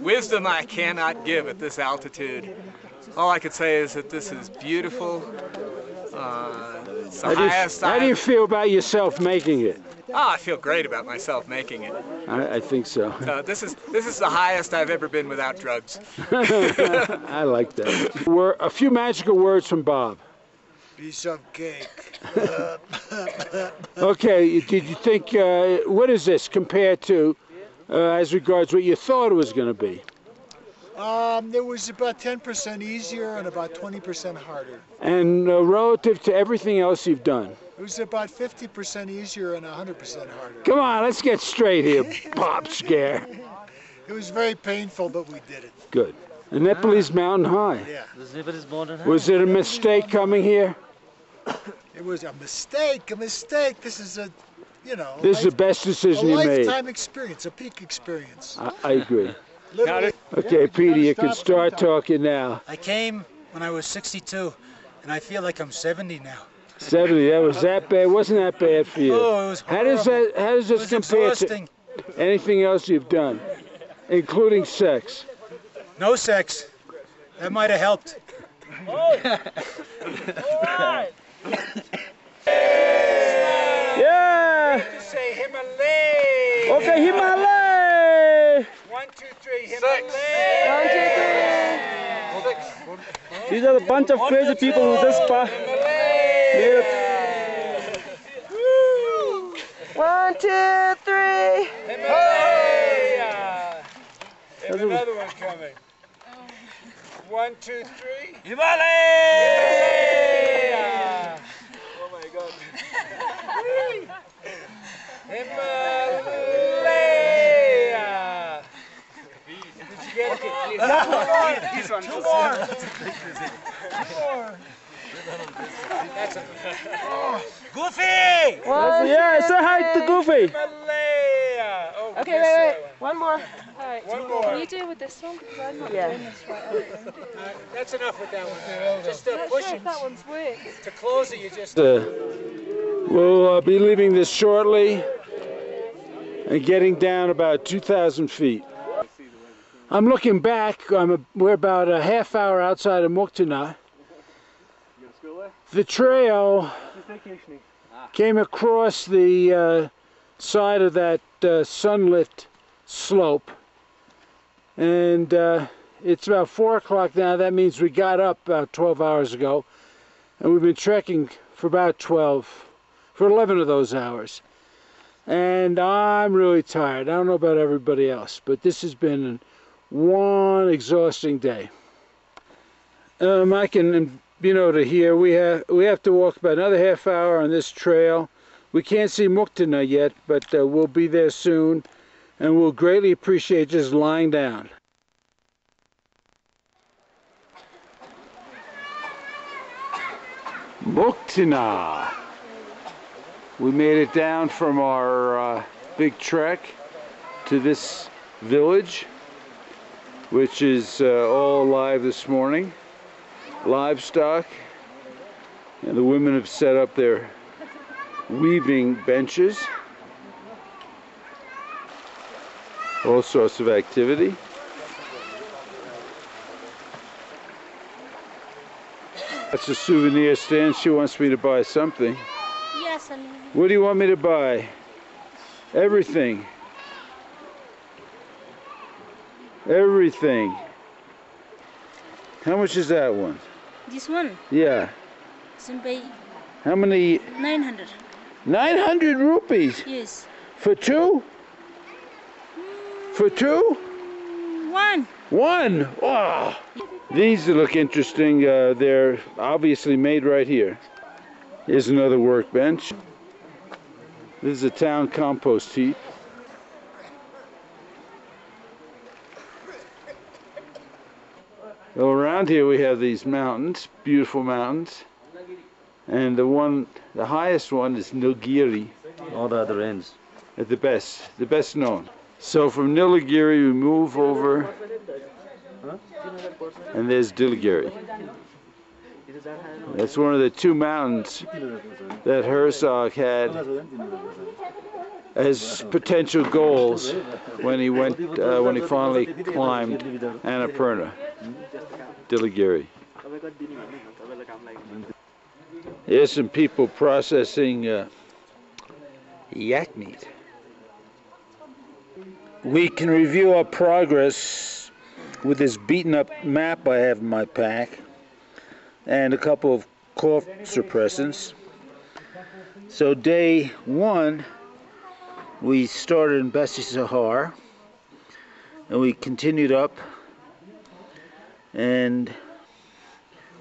Wisdom I cannot give at this altitude. All I could say is that this is beautiful. How do you feel about yourself making it? Oh, I feel great about myself making it. I think so. This is the highest I've ever been without drugs. I like that. A few magical words from Bob. Piece of cake. Okay, did you think, what is this compared to, as regards what you thought it was going to be? It was about 10% easier and about 20% harder. And relative to everything else you've done? It was about 50% easier and 100% harder. Come on, let's get straight here, Pop Scare. It was very painful, but we did it. Good. And Nepalese Mountain High. Yeah. Was it a mistake coming here? It was a mistake, a mistake. This is a, you know... This is the best decision you made. A lifetime experience, a peak experience. I agree. Okay, Petey, you can start talking now. I came when I was 62, and I feel like I'm 70 now. 70, that was that bad? Wasn't that bad for you? Oh, it was horrible. How does this compare to anything else you've done, including sex? No sex. That might have helped. Oh. All right. Yeah. To say Himalay. Okay, Himalay. 1, 2, 3, Himalay. 1, 2, 3. These are the bunch of crazy people who just passed. Yep. 1, 2, 3. Himalaya. There's another one coming. 1, 2, 3. Himalaya. Oh my God. Himalaya. Did you get it? No. 2 more. 2 more. Goofy! Say hi to Goofy! Okay, wait, 1 more. All right. One more. Can you deal with this one? Because I'm not doing this right. That's enough with that one. Just push it. That one's worked. To close it, you just... we'll be leaving this shortly and getting down about 2,000 feet. I'm looking back. We're about a half hour outside of Muktinath. The trail came across the side of that sunlit slope, and it's about 4 o'clock now. That means we got up about 12 hours ago, and we've been trekking for about 11 of those hours, and I'm really tired. I don't know about everybody else, but this has been one exhausting day. I can... to here we have to walk about another half hour on this trail. We can't see Muktinath yet, but we'll be there soon, and we'll greatly appreciate just lying down. Muktinath. We made it down from our big trek to this village, which is all alive this morning. Livestock, and the women have set up their weaving benches. All sorts of activity. That's a souvenir stand. She wants me to buy something. Yes, I mean. What do you want me to buy? Everything. Everything. How much is that one? This one? Yeah. How many? 900. 900 rupees? Yes. For two? For two? One. One? Wow. These look interesting. They're obviously made right here. Here's another workbench. This is a town compost heap. Well, around here we have these mountains, beautiful mountains, and the highest one is Nilgiri. All the other ends. The best known. So from Nilgiri we move over, and there's Dhaulagiri. That's one of the two mountains that Herzog had as potential goals when he went, when he finally climbed Annapurna. Dhaulagiri. Here's some people processing yak meat. We can review our progress with this beaten up map I have in my pack and a couple of cough suppressants. So day one, we started in Besi Sahar and we continued up and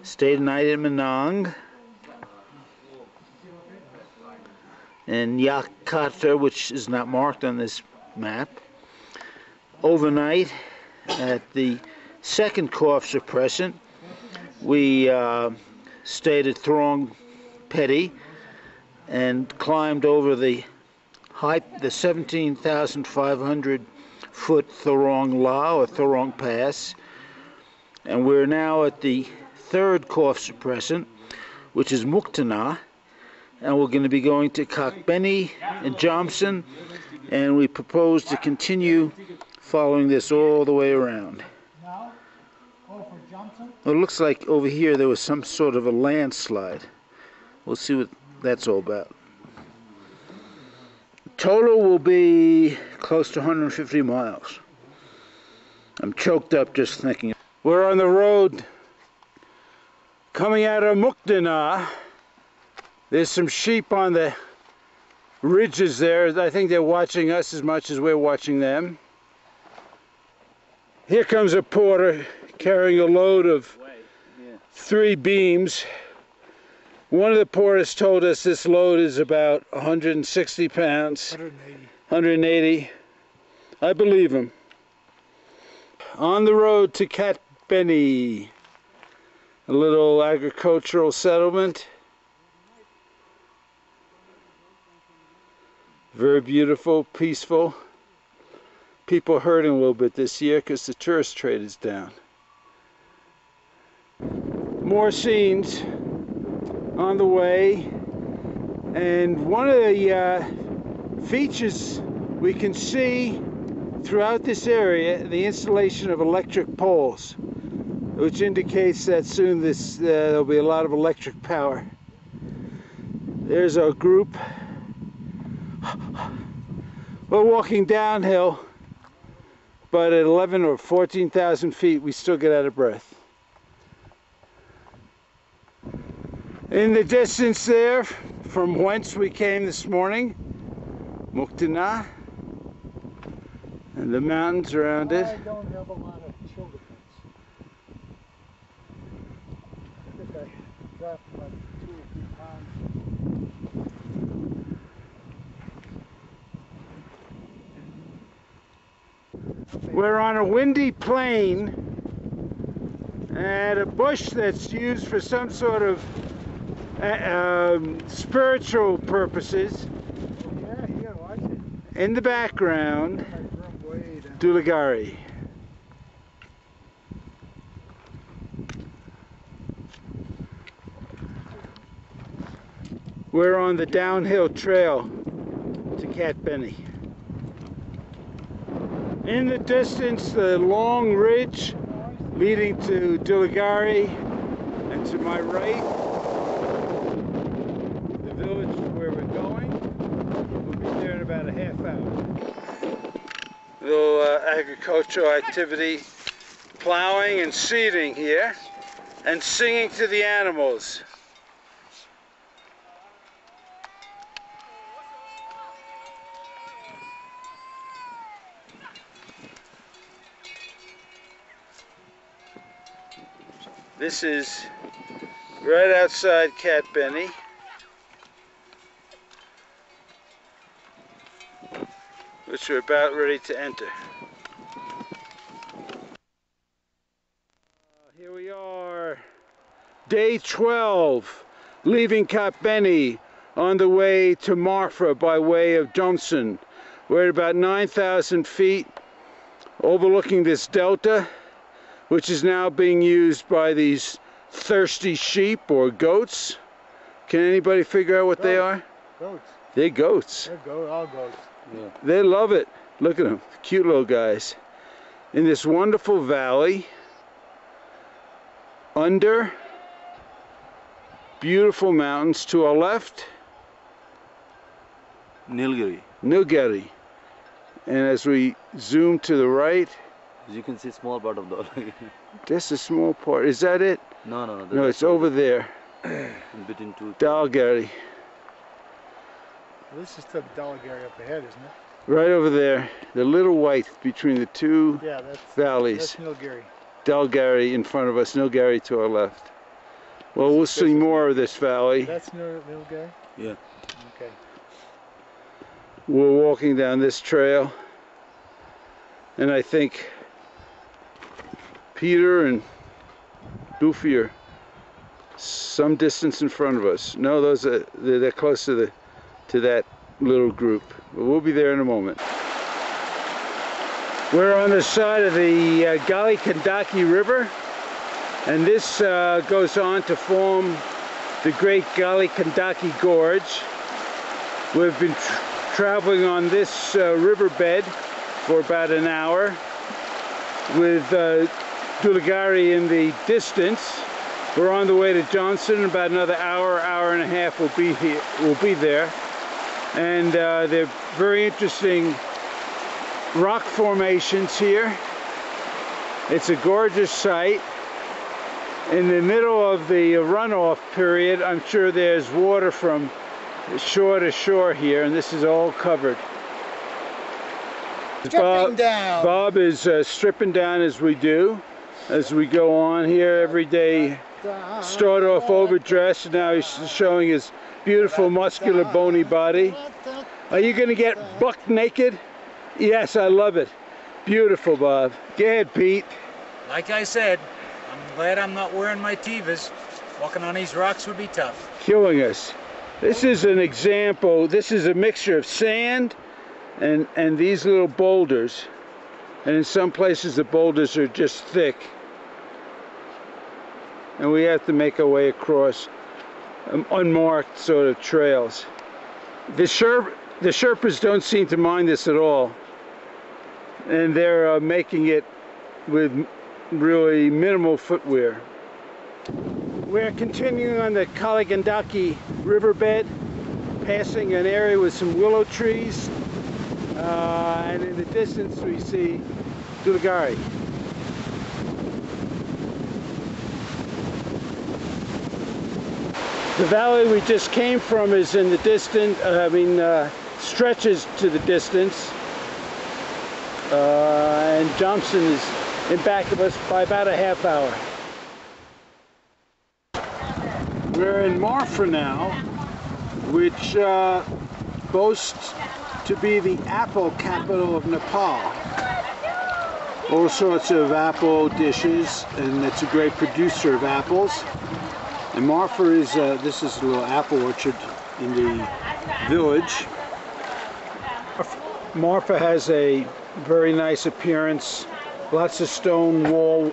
stayed a night in Manang and Yakarta, which is not marked on this map. Overnight at the second cough suppressant, we stayed at Thorong Phedi and climbed over the 17,500 foot Thorong La, or Thorong Pass. And we're now at the third cough suppressant, which is Muktinath, and we're going to be going to Kagbeni and Jomsom, and we propose to continue following this all the way around. It looks like over here there was some sort of a landslide. We'll see what that's all about. Total will be close to 150 miles. I'm choked up just thinking. We're on the road coming out of Muktinath. There's some sheep on the ridges there. I think they're watching us as much as we're watching them. Here comes a porter carrying a load of 3 beams. One of the porters told us this load is about 160 pounds. 180. I believe him. On the road to Cat Benny, a little agricultural settlement. Very beautiful, peaceful. people hurting a little bit this year because the tourist trade is down. More scenes on the way, and one of the features we can see throughout this area, the installation of electric poles, which indicates that soon this there'll be a lot of electric power. There's our group. We're walking downhill, but at 11 or 14,000 feet we still get out of breath. In the distance there, from whence we came this morning, Muktinath, and the mountains around it. I don't have a lot of children. I think I dropped like 2 or 3 pounds. We're on a windy plain and a bush that's used for some sort of spiritual purposes. In the background, Dhaulagiri. We're on the downhill trail to Kathbeni. In the distance, the long ridge leading to Dhaulagiri, and to my right, about a half hour. Little agricultural activity, plowing and seeding here, and singing to the animals. This is right outside Kathbeni. Which we're about ready to enter. Here we are, day 12, leaving Kathbeni on the way to Marpha by way of Johnson. We're at about 9,000 feet, overlooking this delta, which is now being used by these thirsty sheep or goats. Can anybody figure out what goats. They are? Goats. They're goats. They're all goats. Yeah. They love it. Look at them, cute little guys. In this wonderful valley, under beautiful mountains to our left, Nilgiri. Nilgiri. And as we zoom to the right, you can see a small part of Dhaulagiri. That's a small part. Is that it? No, no, no. No, it's over there. In between two. Dhaulagiri. This is the Dhaulagiri up ahead, isn't it? Right over there, the little white between the two valleys. That's Nilgiri. Dhaulagiri in front of us, Nilgiri to our left. Well, we'll see more of this valley. That's Nilgiri? Yeah. Okay. We're walking down this trail, and I think Peter and Doofy are some distance in front of us. No, those are, they're close to the to that little group. But we'll be there in a moment. We're on the side of the Kali Gandaki River, and this goes on to form the great Kali Gandaki Gorge. We've been traveling on this riverbed for about an hour with Dhaulagiri in the distance. We're on the way to Johnson. In about another hour, hour and a half, we'll be here. We'll be there. And they're very interesting rock formations here. It's a gorgeous sight. In the middle of the runoff period, I'm sure there's water from shore to shore here, and this is all covered. Bob is stripping down as we do, as we go on here every day. Start off overdressed, and now he's showing his beautiful muscular bony body. Are you going to get buck naked? Yes, I love it. Beautiful, Bob. Go ahead, Pete. Like I said, I'm glad I'm not wearing my Tevas. Walking on these rocks would be tough. Killing us. This is an example. This is a mixture of sand and these little boulders. And in some places the boulders are just thick. And we have to make our way across unmarked sort of trails. The Sherpas don't seem to mind this at all. And they're making it with really minimal footwear. We're continuing on the Kali Gandaki riverbed, passing an area with some willow trees, and in the distance we see Dhaulagiri. The valley we just came from is in the distance, stretches to the distance, and Johnson is in back of us by about a half hour. We're in Marpha now, which boasts to be the apple capital of Nepal. All sorts of apple dishes, and it's a great producer of apples. And Marpha is, this is a little apple orchard in the village. Marpha has a very nice appearance, lots of stone wall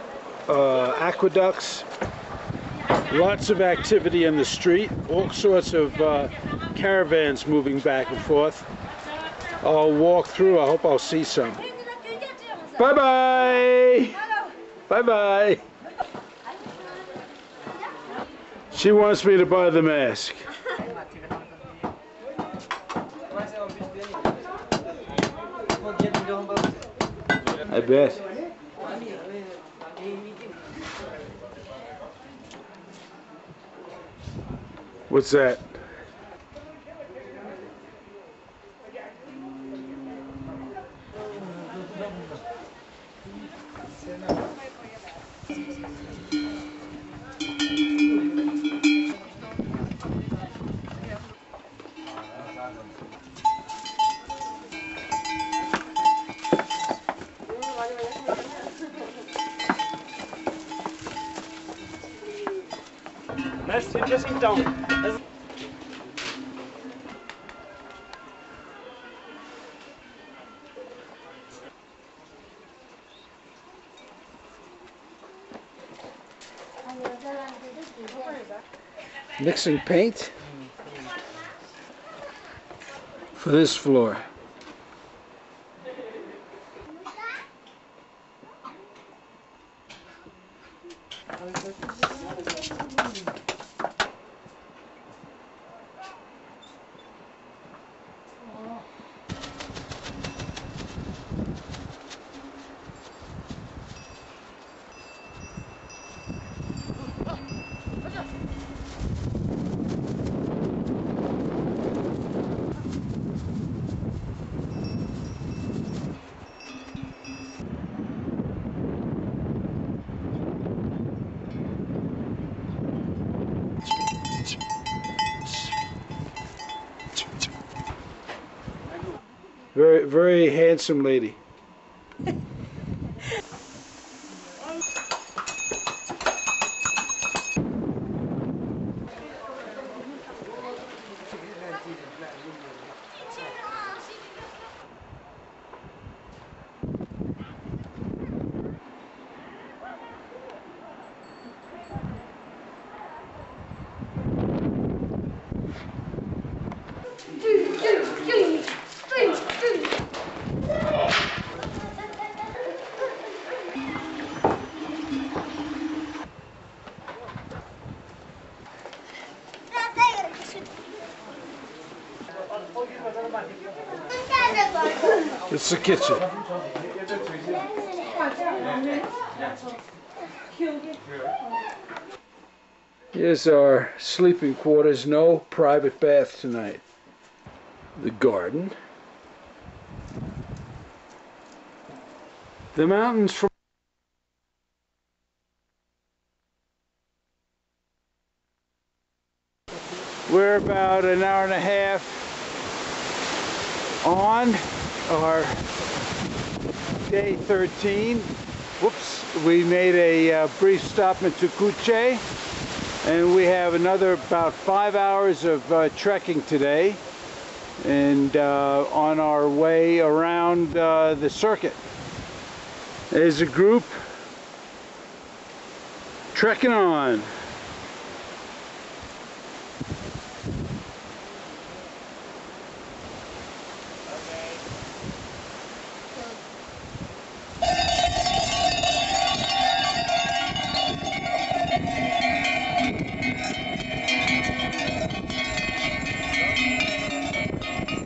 aqueducts. Lots of activity in the street, all sorts of caravans moving back and forth. I'll walk through, I hope I'll see some. Bye-bye! Bye-bye! She wants me to buy the mask. I bet. What's that? Mixing paint for this floor. Very, very handsome lady. It's the kitchen. Here's our sleeping quarters. No private bath tonight. The garden. The mountains from we're about an hour and a half on. Our day 13. Whoops, we made a brief stop in Tukuche, and we have another about 5 hours of trekking today, and on our way around the circuit. There's a group trekking on.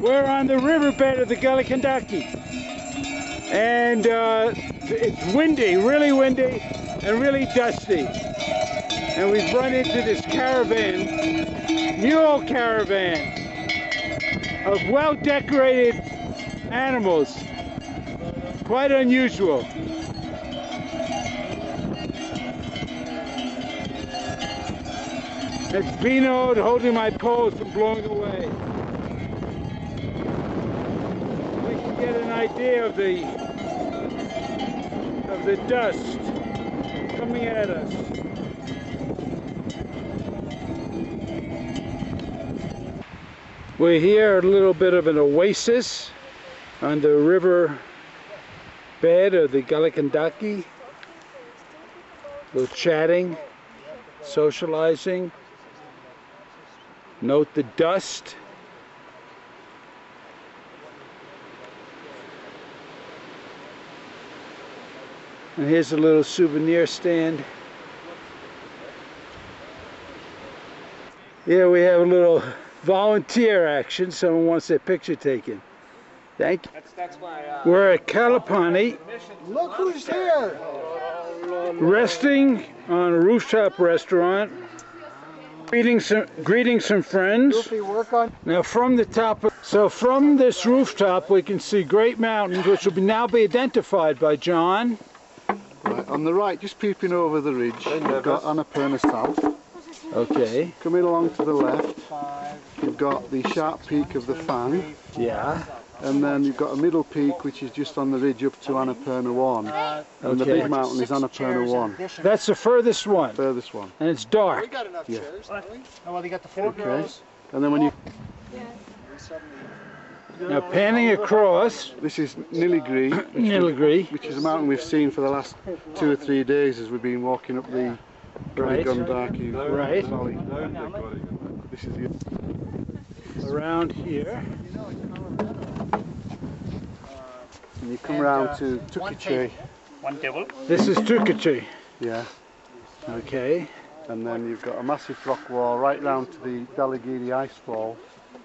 We're on the riverbed of the Kali Gandaki, and it's windy, really windy and really dusty. And we've run into this caravan, mule caravan, of well-decorated animals. Quite unusual. It's Binod holding my pole from blowing away. Get an idea of the dust coming at us. We're here, a little bit of an oasis on the river bed of the Kali Gandaki. A little chatting, socializing. Note the dust. And here's a little souvenir stand. Here we have a little volunteer action. Someone wants their picture taken. Thank you. We're at Dharapani. Look who's here! Resting on a rooftop restaurant. Greeting some friends. Now from the top, so from this rooftop we can see great mountains, which will now be identified by John. Right, on the right, just peeping over the ridge, you've got Annapurna South. Okay. Coming along to the left, you've got the sharp peak of the Fang. Yeah. And then you've got a middle peak, which is just on the ridge up to Annapurna 1. And okay. The big mountain is Annapurna 1. That's the furthest one? Furthest one. And it's dark. We got enough chairs, don't we? Oh, well, they got the four girls. And then when you... Now panning across, this is Nilgiri, which is a mountain we've seen for the last 2 or 3 days as we've been walking up the Kali Gandaki Valley. This is the around here, and you come round to Tukuche. One table. This is Tukuche. Yeah. Okay. And then you've got a massive rock wall right round to the Dhaulagiri icefall.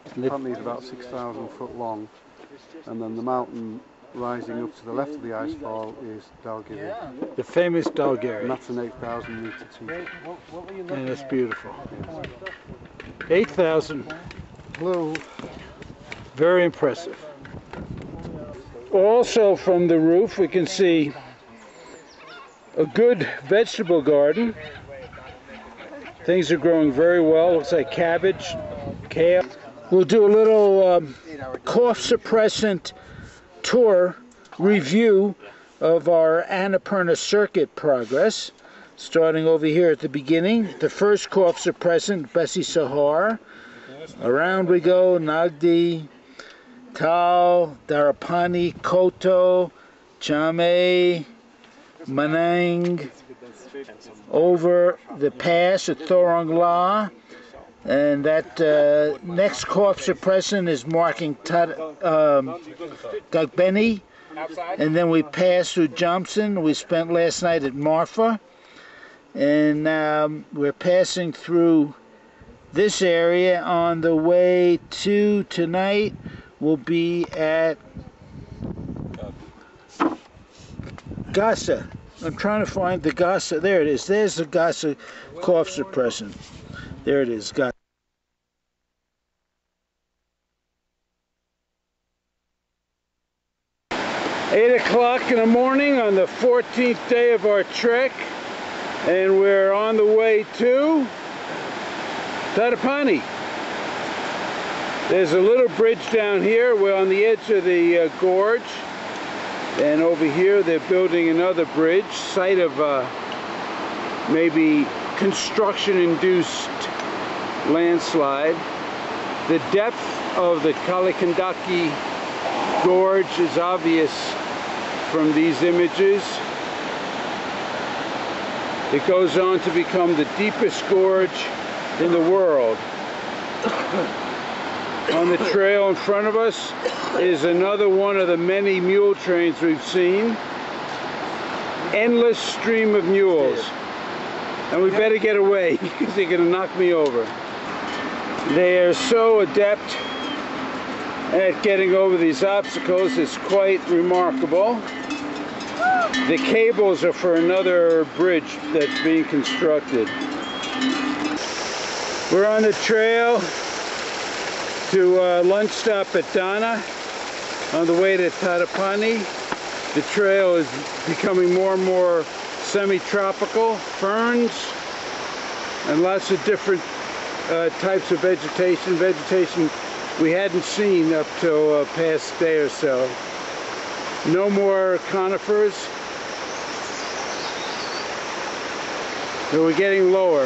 Apparently it's about 6,000 foot long, and then the mountain rising up to the left of the icefall is Dhaulagiri. The famous Dhaulagiri. And that's an 8,000 metre peak. And it's beautiful. Yes. 8,000. Hello. Very impressive. Also from the roof we can see a good vegetable garden. Things are growing very well. Looks like cabbage, kale. We'll do a little cough suppressant tour review of our Annapurna Circuit progress. Starting over here at the beginning, the first cough suppressant, Besi Sahar. Around we go, Nagdi, Tal, Dharapani, Koto, Chame, Manang, over the pass at Thorong La. And that next cough suppressant is marking Kagbeni, and then we pass through Johnson. We spent last night at Marpha, and we're passing through this area on the way to tonight. We'll be at Gassa. I'm trying to find the Gassa. There it is. There's the Gassa cough suppressant. There it is, guys. Gotcha. 8 o'clock in the morning on the 14th day of our trek, and we're on the way to Tatopani. There's a little bridge down here. We're on the edge of the gorge, and over here they're building another bridge, site of maybe construction-induced landslide. The depth of the Kali Gandaki Gorge is obvious from these images. It goes on to become the deepest gorge in the world. On the trail in front of us is another one of the many mule trains we've seen. Endless stream of mules. And we better get away because they're going to knock me over. They are so adept at getting over these obstacles, it's quite remarkable. The cables are for another bridge that's being constructed. We're on the trail to lunch stop at Dana on the way to Tatopani. The trail is becoming more and more semi-tropical, ferns, and lots of different types of vegetation. Vegetation we hadn't seen up till past day or so. No more conifers. So we're getting lower.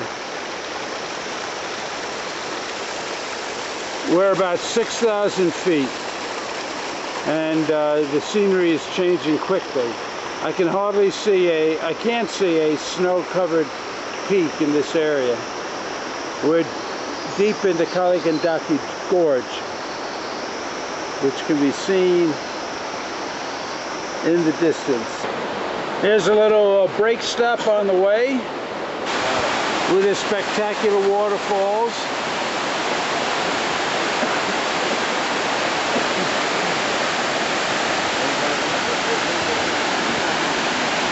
We're about 6,000 feet, and the scenery is changing quickly. I can hardly see I can't see a snow-covered peak in this area. We're deep into Kali Gandaki Gorge, which can be seen in the distance. There's a little break stop on the way with the spectacular waterfalls.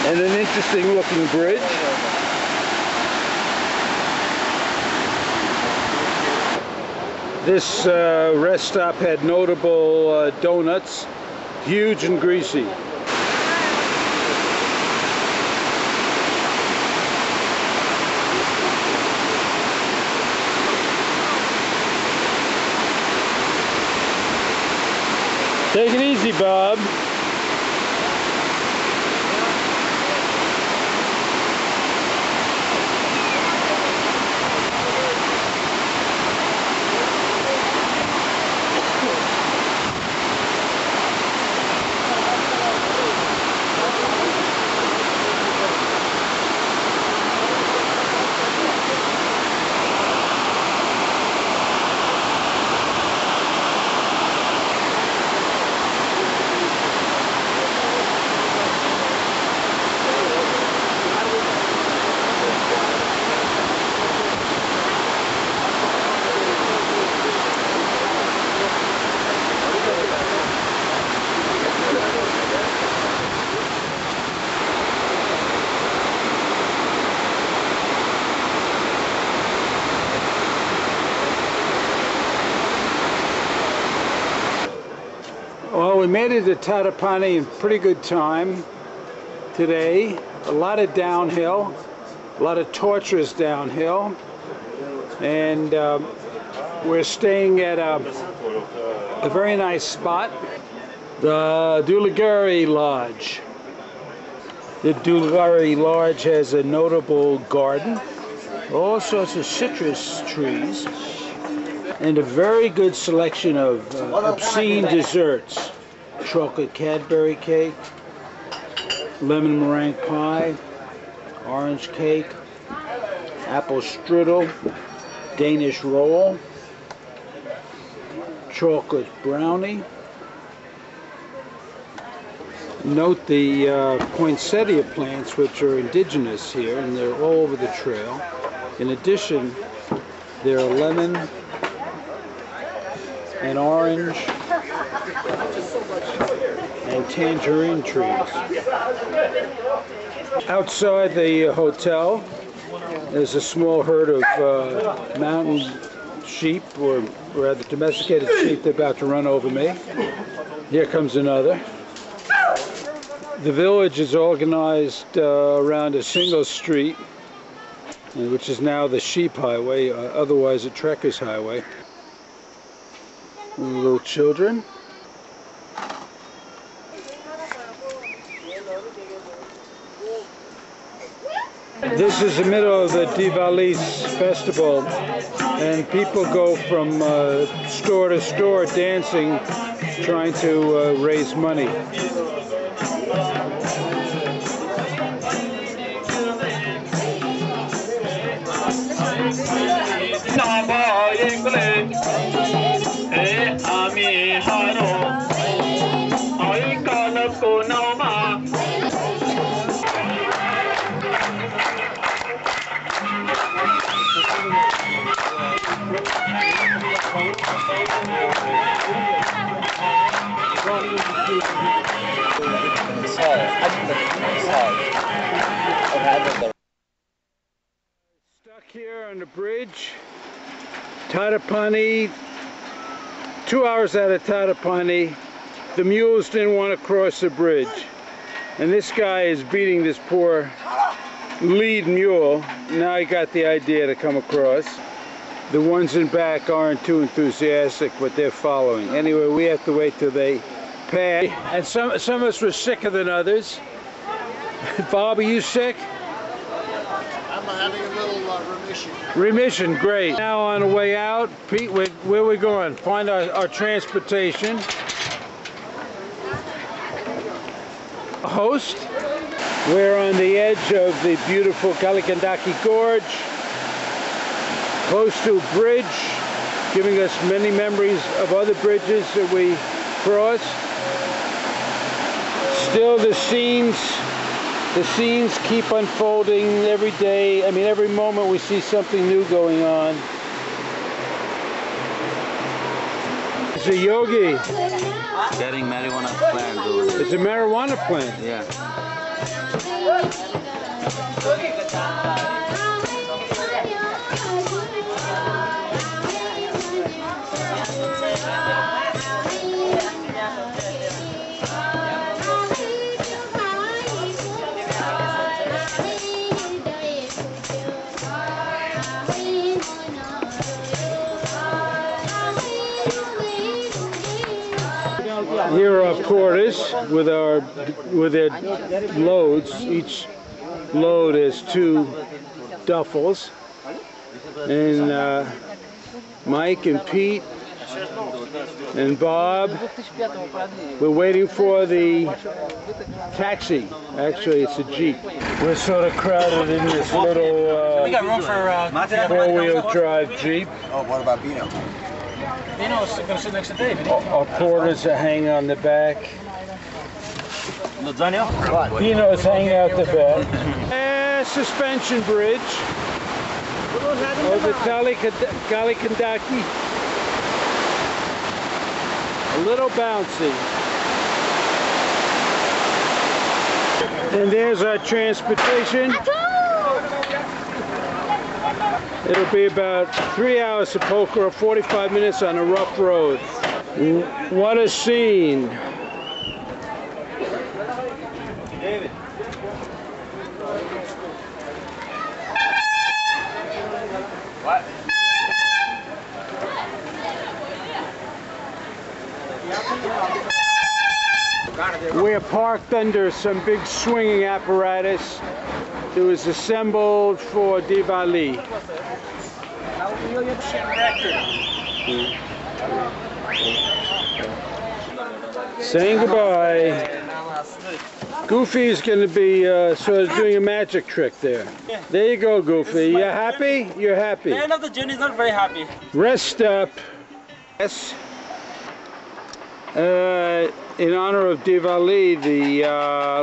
And an interesting looking bridge. This rest stop had notable donuts, huge and greasy. Take it easy, Bob. We made it to Tatopani in pretty good time today. A lot of downhill, a lot of torturous downhill, and we're staying at a very nice spot, the Dhaulagiri Lodge. The Dhaulagiri Lodge has a notable garden, all sorts of citrus trees, and a very good selection of obscene desserts. Chocolate Cadbury cake, lemon meringue pie, orange cake, apple strudel, Danish roll, chocolate brownie. Note the poinsettia plants, which are indigenous here, and they're all over the trail. In addition, there are lemon and orange and tangerine trees. Outside the hotel, there's a small herd of mountain sheep, or rather domesticated sheep. They're about to run over me. Here comes another. The village is organized around a single street, which is now the sheep highway, otherwise a trekker's highway. Little children. This is the middle of the Diwali festival, and people go from store to store dancing, trying to raise money. Ami Haro Oi Kalab Ko Nauma. Stuck here on the bridge, Tatopani, 2 hours out of Tatopani. The mules didn't want to cross the bridge, and this guy is beating this poor lead mule. Now he got the idea to come across. The ones in back aren't too enthusiastic, but they're following. Anyway, we have to wait till they pass. And some of us were sicker than others. Bob, are you sick? I'm having a little remission. Remission, great. Now on the way out, Pete, where are we going? Find our transportation. A host. We're on the edge of the beautiful Kali Gandaki Gorge. Close to a bridge, giving us many memories of other bridges that we crossed. Still the scenes keep unfolding every day. I mean, every moment we see something new going on. It's a yogi. Getting marijuana plant. It's a marijuana plant. Yeah. Here are our porters with their loads. Each load is 2 duffels. And Mike and Pete and Bob, we're waiting for the taxi. Actually, it's a Jeep. We're sort of crowded in this little 4-wheel drive Jeep. Oh, what about Bino? Bino's going to sit next to David. Our porters are hanging on the back. Bino's hanging out the back. Suspension bridge over Kali Gandaki. A little bouncy. And there's our transportation. It'll be about 3 hours to Pokhara, or 45 minutes on a rough road. What a scene. David. What? We're parked under some big swinging apparatus that was assembled for Diwali. Saying goodbye. Goofy is going to be sort of doing a magic trick there. There you go, Goofy. You happy? You're happy. The end of the journey is not very happy. Rest up. Yes. In honor of Diwali, the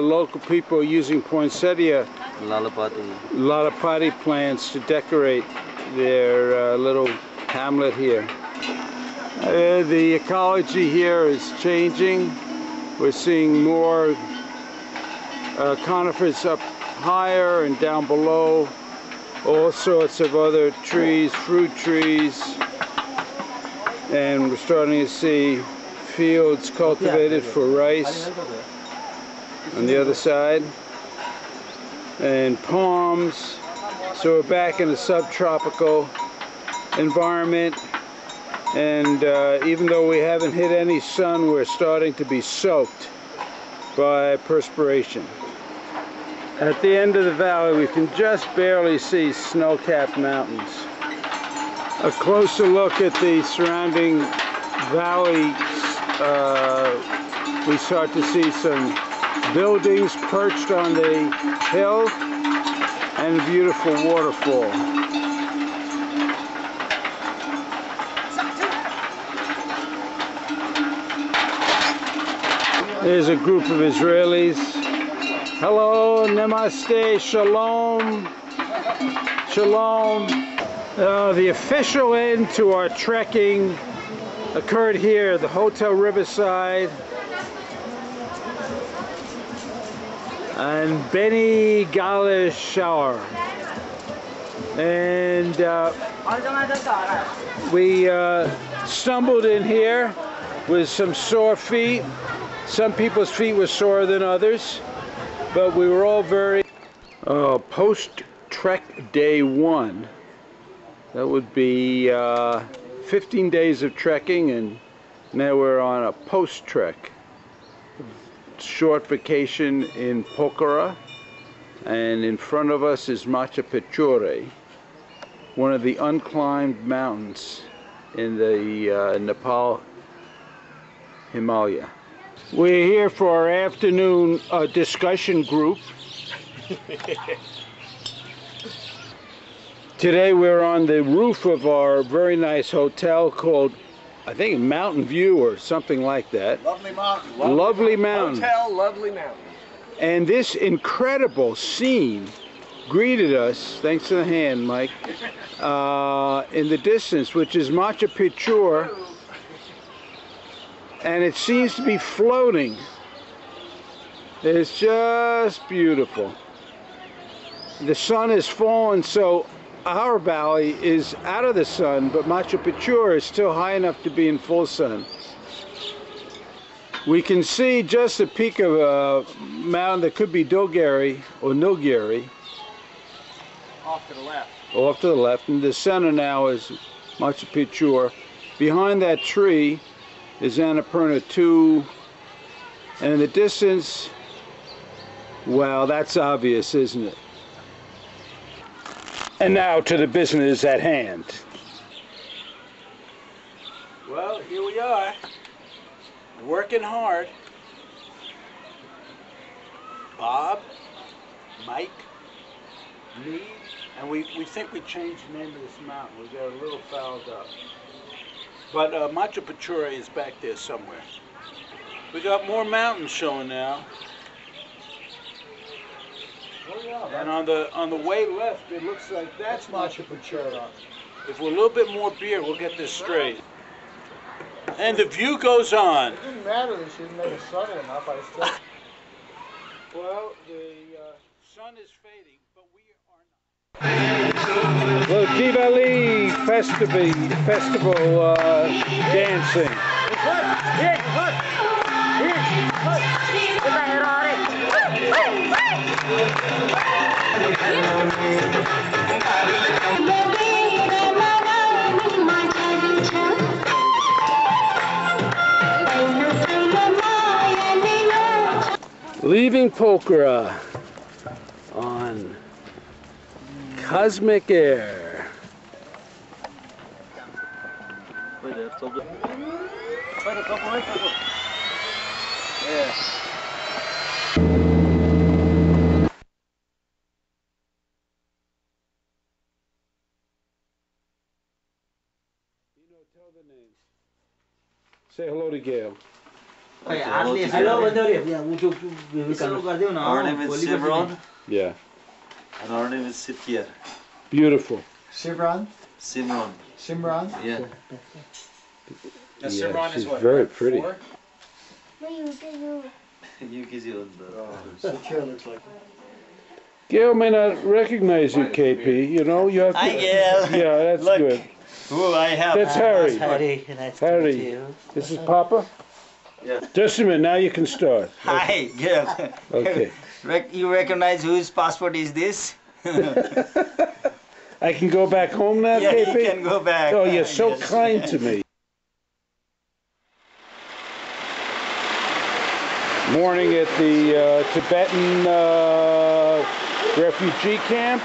local people are using poinsettia lalapati plants to decorate their little hamlet here. The ecology here is changing. We're seeing more conifers up higher and down below, all sorts of other trees, fruit trees, and we're starting to see fields cultivated for rice on the other side, and palms. So we're back in a subtropical environment, and even though we haven't hit any sun, we're starting to be soaked by perspiration. At the end of the valley, we can just barely see snow-capped mountains. A closer look at the surrounding valley. We start to see some buildings perched on the hill and a beautiful waterfall. There's a group of Israelis. Hello, namaste, shalom, shalom. The official end to our trekking occurred here at the Hotel Riverside. And Benny Gala's shower. And we stumbled in here with some sore feet. Some people's feet were sorer than others, but we were all very... post-trek day one, that would be 15 days of trekking, and now we're on a post-trek. Short vacation in Pokhara, and in front of us is Machapuchare, one of the unclimbed mountains in the Nepal Himalaya. We're here for our afternoon discussion group. Today we're on the roof of our very nice hotel called, I think, Mountain View or something like that. Lovely mountain. Lovely mountain. Hotel, lovely mountain. And this incredible scene greeted us, thanks to the hand, Mike, in the distance, which is Machu Picchu, and it seems to be floating. It's just beautiful. The sun has fallen, so our valley is out of the sun, but Machu Picchu is still high enough to be in full sun. We can see just the peak of a mountain that could be Dhaulagiri or Nilgiri. Off to the left. Off to the left, and the center now is Machu Picchu. Behind that tree is Annapurna 2, and in the distance, well, that's obvious, isn't it? And now to the business at hand. Well, here we are, working hard. Bob, Mike, me, and we think we changed the name of this mountain. We got a little fouled up. But Machapuchare is back there somewhere. We got more mountains showing now. Oh, yeah, and on the way left, it looks like that's Machapuchare. If we're a little bit more beer, we'll get this straight. And the view goes on. It didn't matter that she didn't make it sunny enough. I still. Well, the sun is fading, but we are not. Well, Diwali festival dancing. Leaving Pokhara on cosmic air. Yeah. Say hello to Gail. Hello, Vivekananda. Our name is Chevron. Yeah. And our name is Sitir. Beautiful. Chevron? Simran. Simran? Yeah. Yeah, Simran is what? Very pretty. Gail may not recognize you, KP. You know, you have to. Hi, Gail. Yeah, that's look. Good. Who I have. That's Harry. Harry. Nice Harry. To meet you. This is Papa? Yeah. Just a minute, now you can start. Hi, Gail. Okay. You recognize whose passport is this? I can go back home now, yeah, KP? You can go back. Oh, you're so yes. kind to me. Morning at the Tibetan refugee camp.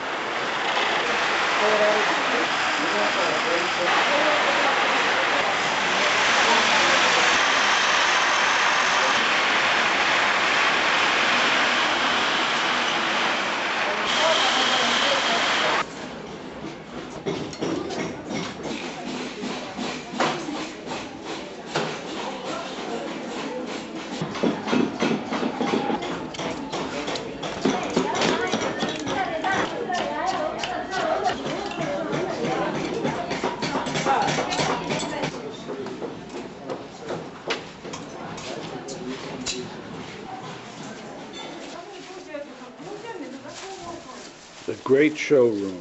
The great showroom.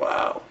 Wow.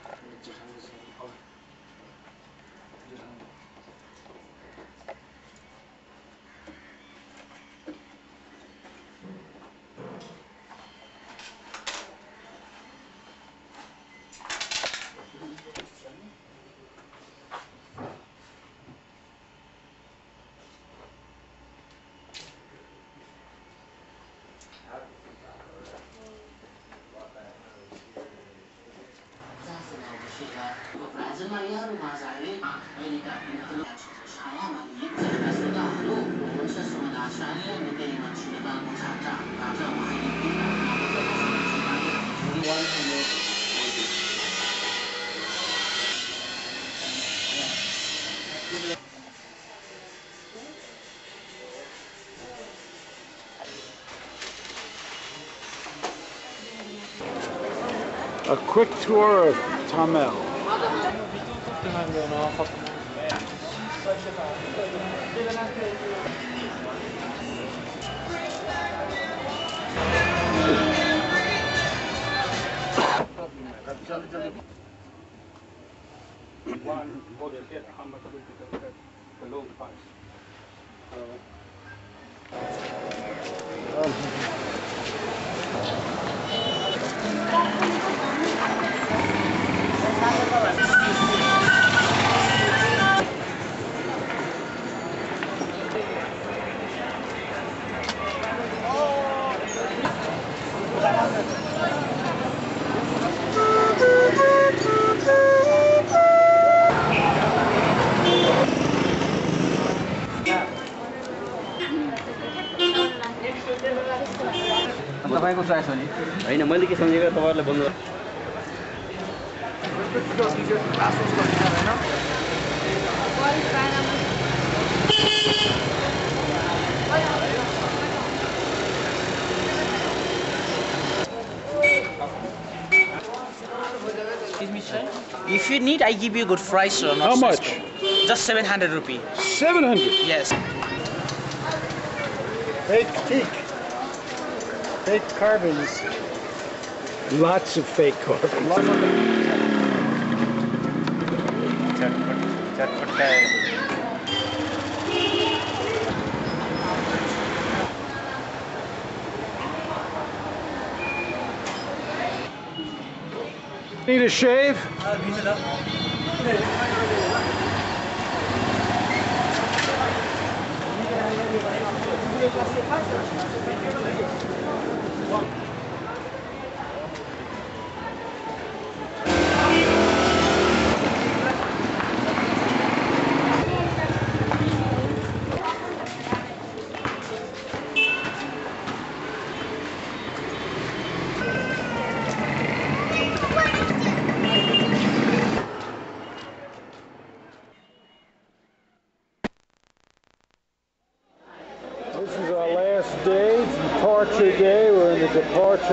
A quick tour of Tamil. If you need, I give you a good price. Or not. How much? Just 700 rupee. 700? Yes. Fake teak. Fake carbons. Lots of fake carbons. Lots of them. Need a shave?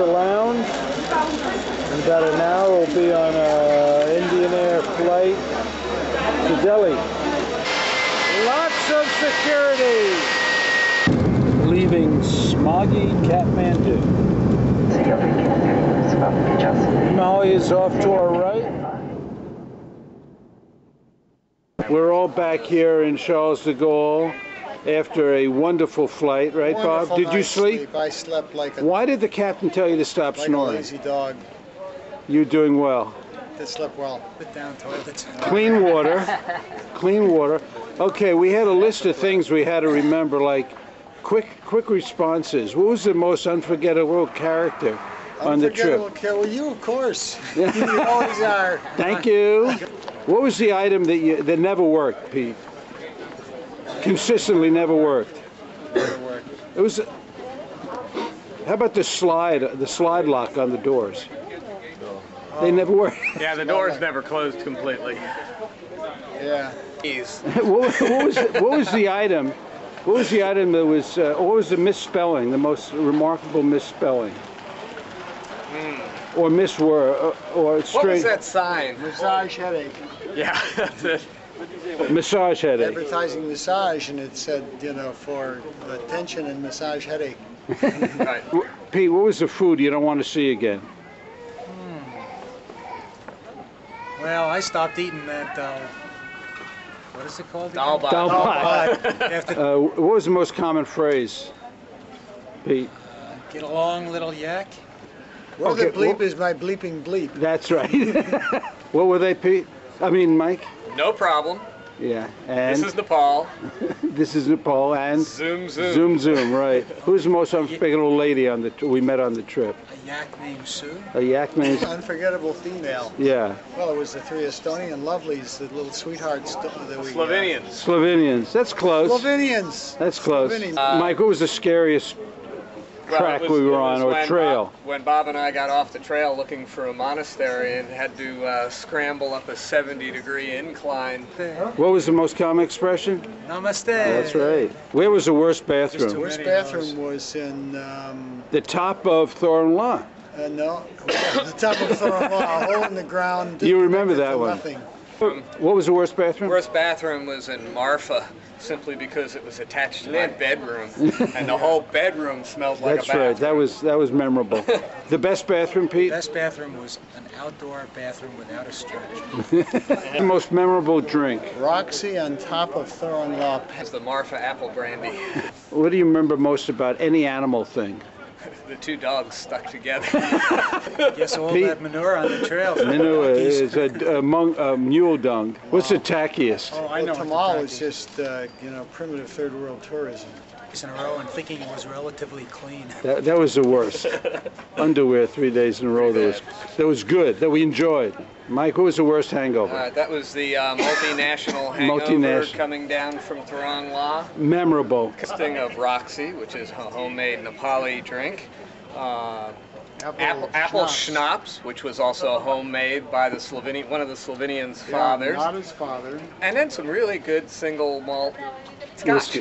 Lounge. In about an hour we'll be on an Indian Air flight to Delhi. Lots of security. Leaving smoggy Kathmandu. Himalaya is off to our right. We're all back here in Charles de Gaulle. After a wonderful flight, right, wonderful Bob? Did you sleep? I slept like a... Why did the captain tell you to stop snoring? Like a lazy dog. You're doing well. I slept well. Put down toilets. Clean water. Clean water. Okay, we had a list of things we had to remember, like quick responses. What was the most unforgettable character on the trip. We'll kill you, of course. Yeah. You always are. Thank you. What was the item that that never worked, Pete? Consistently never worked. Never worked. It was. How about the slide lock on the doors? They never worked. Yeah, the doors never closed completely. Yeah. What was the item? What was the item that was, what was the misspelling, the most remarkable misspelling? Mm. Or misword, or straight. What was that sign? Massage headache. Yeah, that's it. Massage headache. Advertising massage, and it said, you know, for the tension and massage headache. Right. Pete, what was the food you don't want to see again? Mm. Well, I stopped eating that, what is it called? Dalbat. What was the most common phrase, Pete? Get along, little yak. Well, okay, the bleep is my bleeping bleep. That's right. What were they, Pete? I mean, Mike? No problem. Yeah. And this is Nepal. This is Nepal, and? Zoom, zoom. Zoom, zoom, right. Who's the most unforgettable lady on the we met on the trip? A yak named Sue. A yak named... Unforgettable female. Yeah. Well, it was the three Estonian lovelies, the little sweethearts that we... Slovenians. Slovenians. That's close. Slovenians. That's close. Slovenians. Mike, what was the scariest track we were on, or trail? When Bob and I got off the trail looking for a monastery and had to scramble up a 70-degree incline. What was the most common expression? Namaste. That's right. Where was the worst bathroom? The worst bathroom was in... the top of Thorong La. No, the top of Thorong La, a hole in the ground. You remember that one? Nothing. What was the worst bathroom? The worst bathroom was in Marpha, simply because it was attached to my bedroom, and the whole bedroom smelled like a bathroom. That's right. That was memorable. The best bathroom, Pete? The best bathroom was an outdoor bathroom without a stretch. The most memorable drink? Roxy on top of Thorong La. It's the Marpha apple brandy. What do you remember most about any animal thing? The two dogs stuck together. Guess all Pete, that manure on the trail. Manure is a mule dung. Wow. What's the tackiest? Oh, I know. Tamal is just, you know, primitive third world tourism. In a row and thinking it was relatively clean. That was the worst. Underwear 3 days in a row that was good, that we enjoyed. Mike, who was the worst hangover? That was the multinational hangover coming down from Thorong La. Memorable. Consisting of Roxy, which is a homemade Nepali drink. Apple schnapps, which was also homemade by the Slovenian, one of the Slovenians' fathers. Not his father. And then some really good single malt Scotch.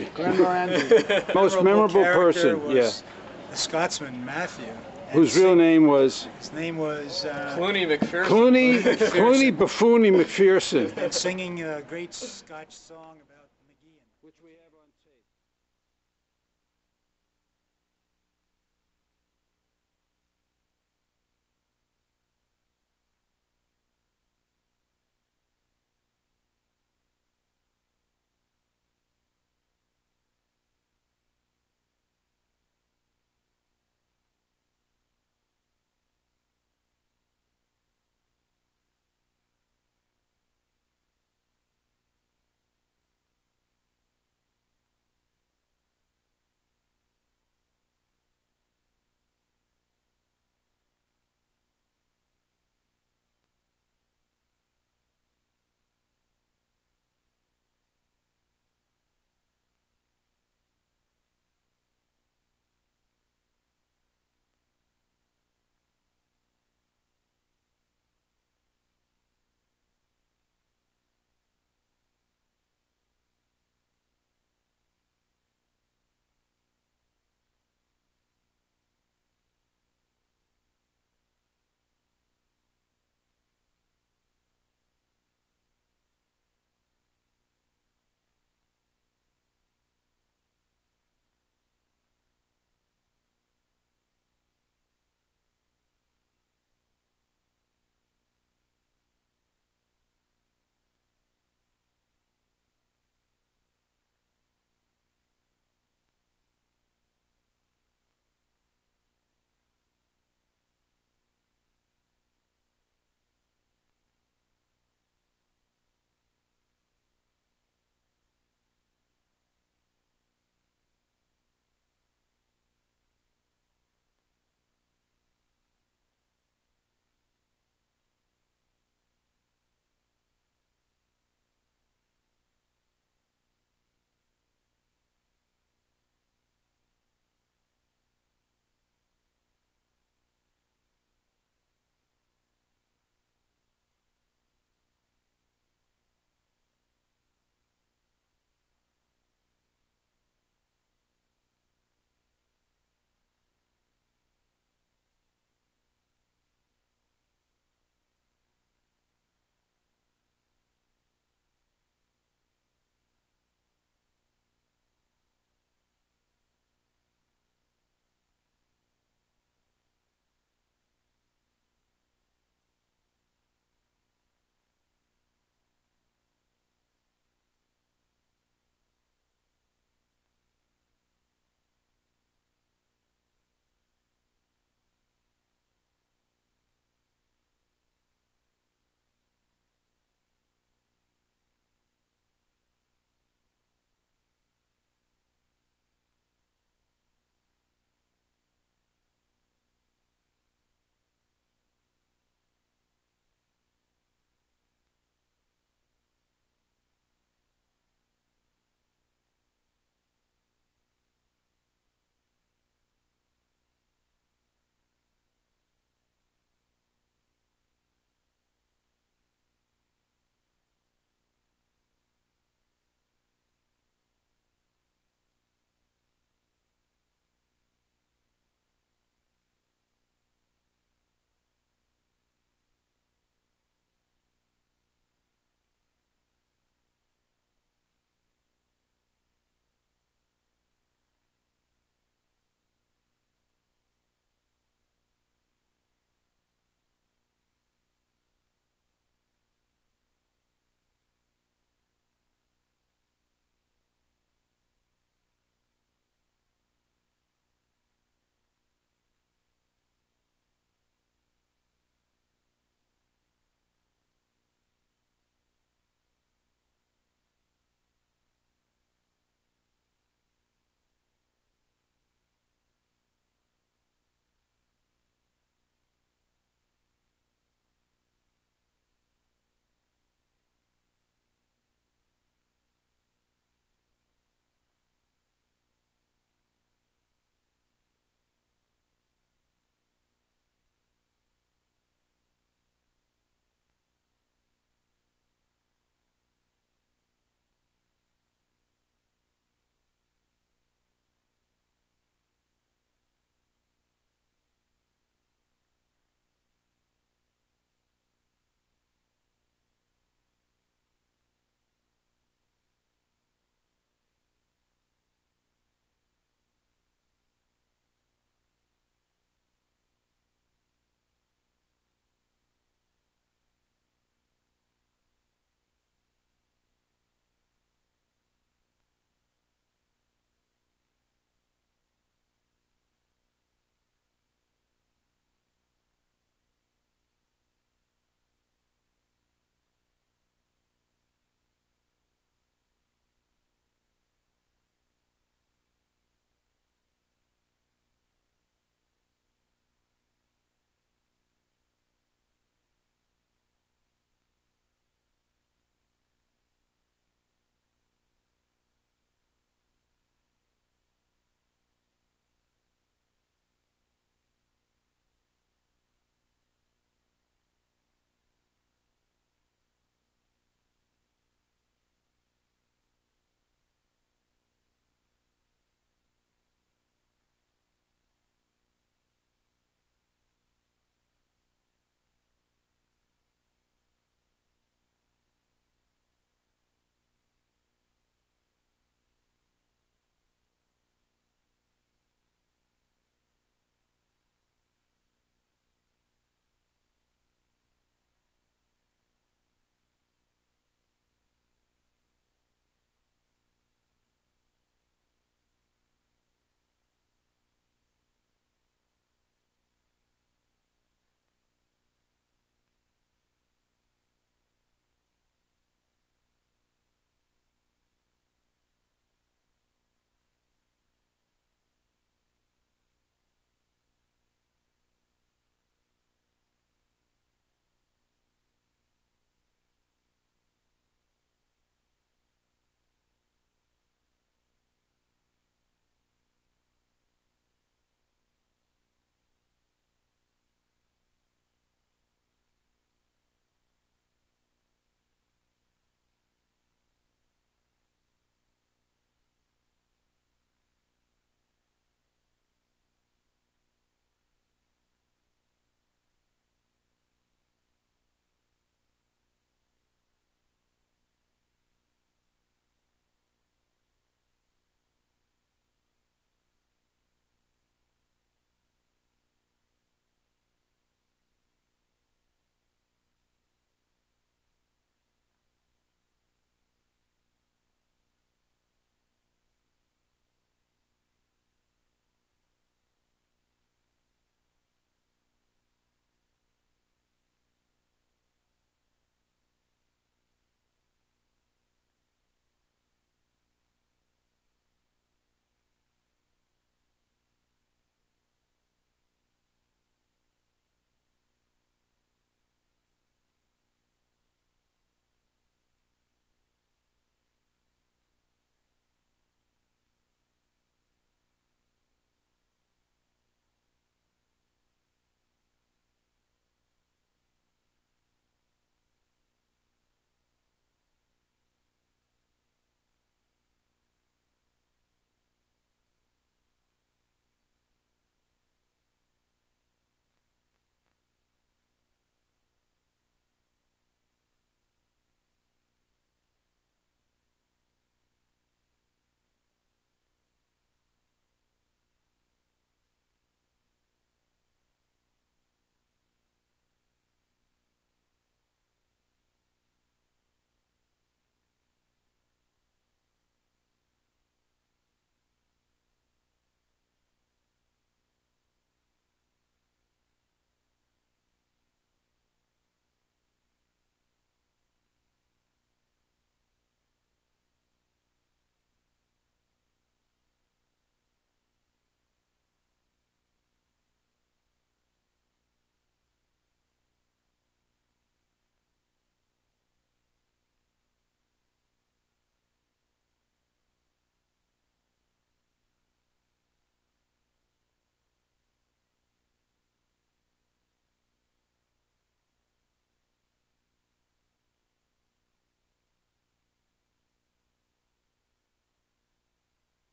Most memorable person, yes. Yeah. The Scotsman Matthew. Whose real name was? His name was Clooney McPherson. Clooney Buffoonie McPherson. And singing a great Scotch song about McGeehan, which we have on tape.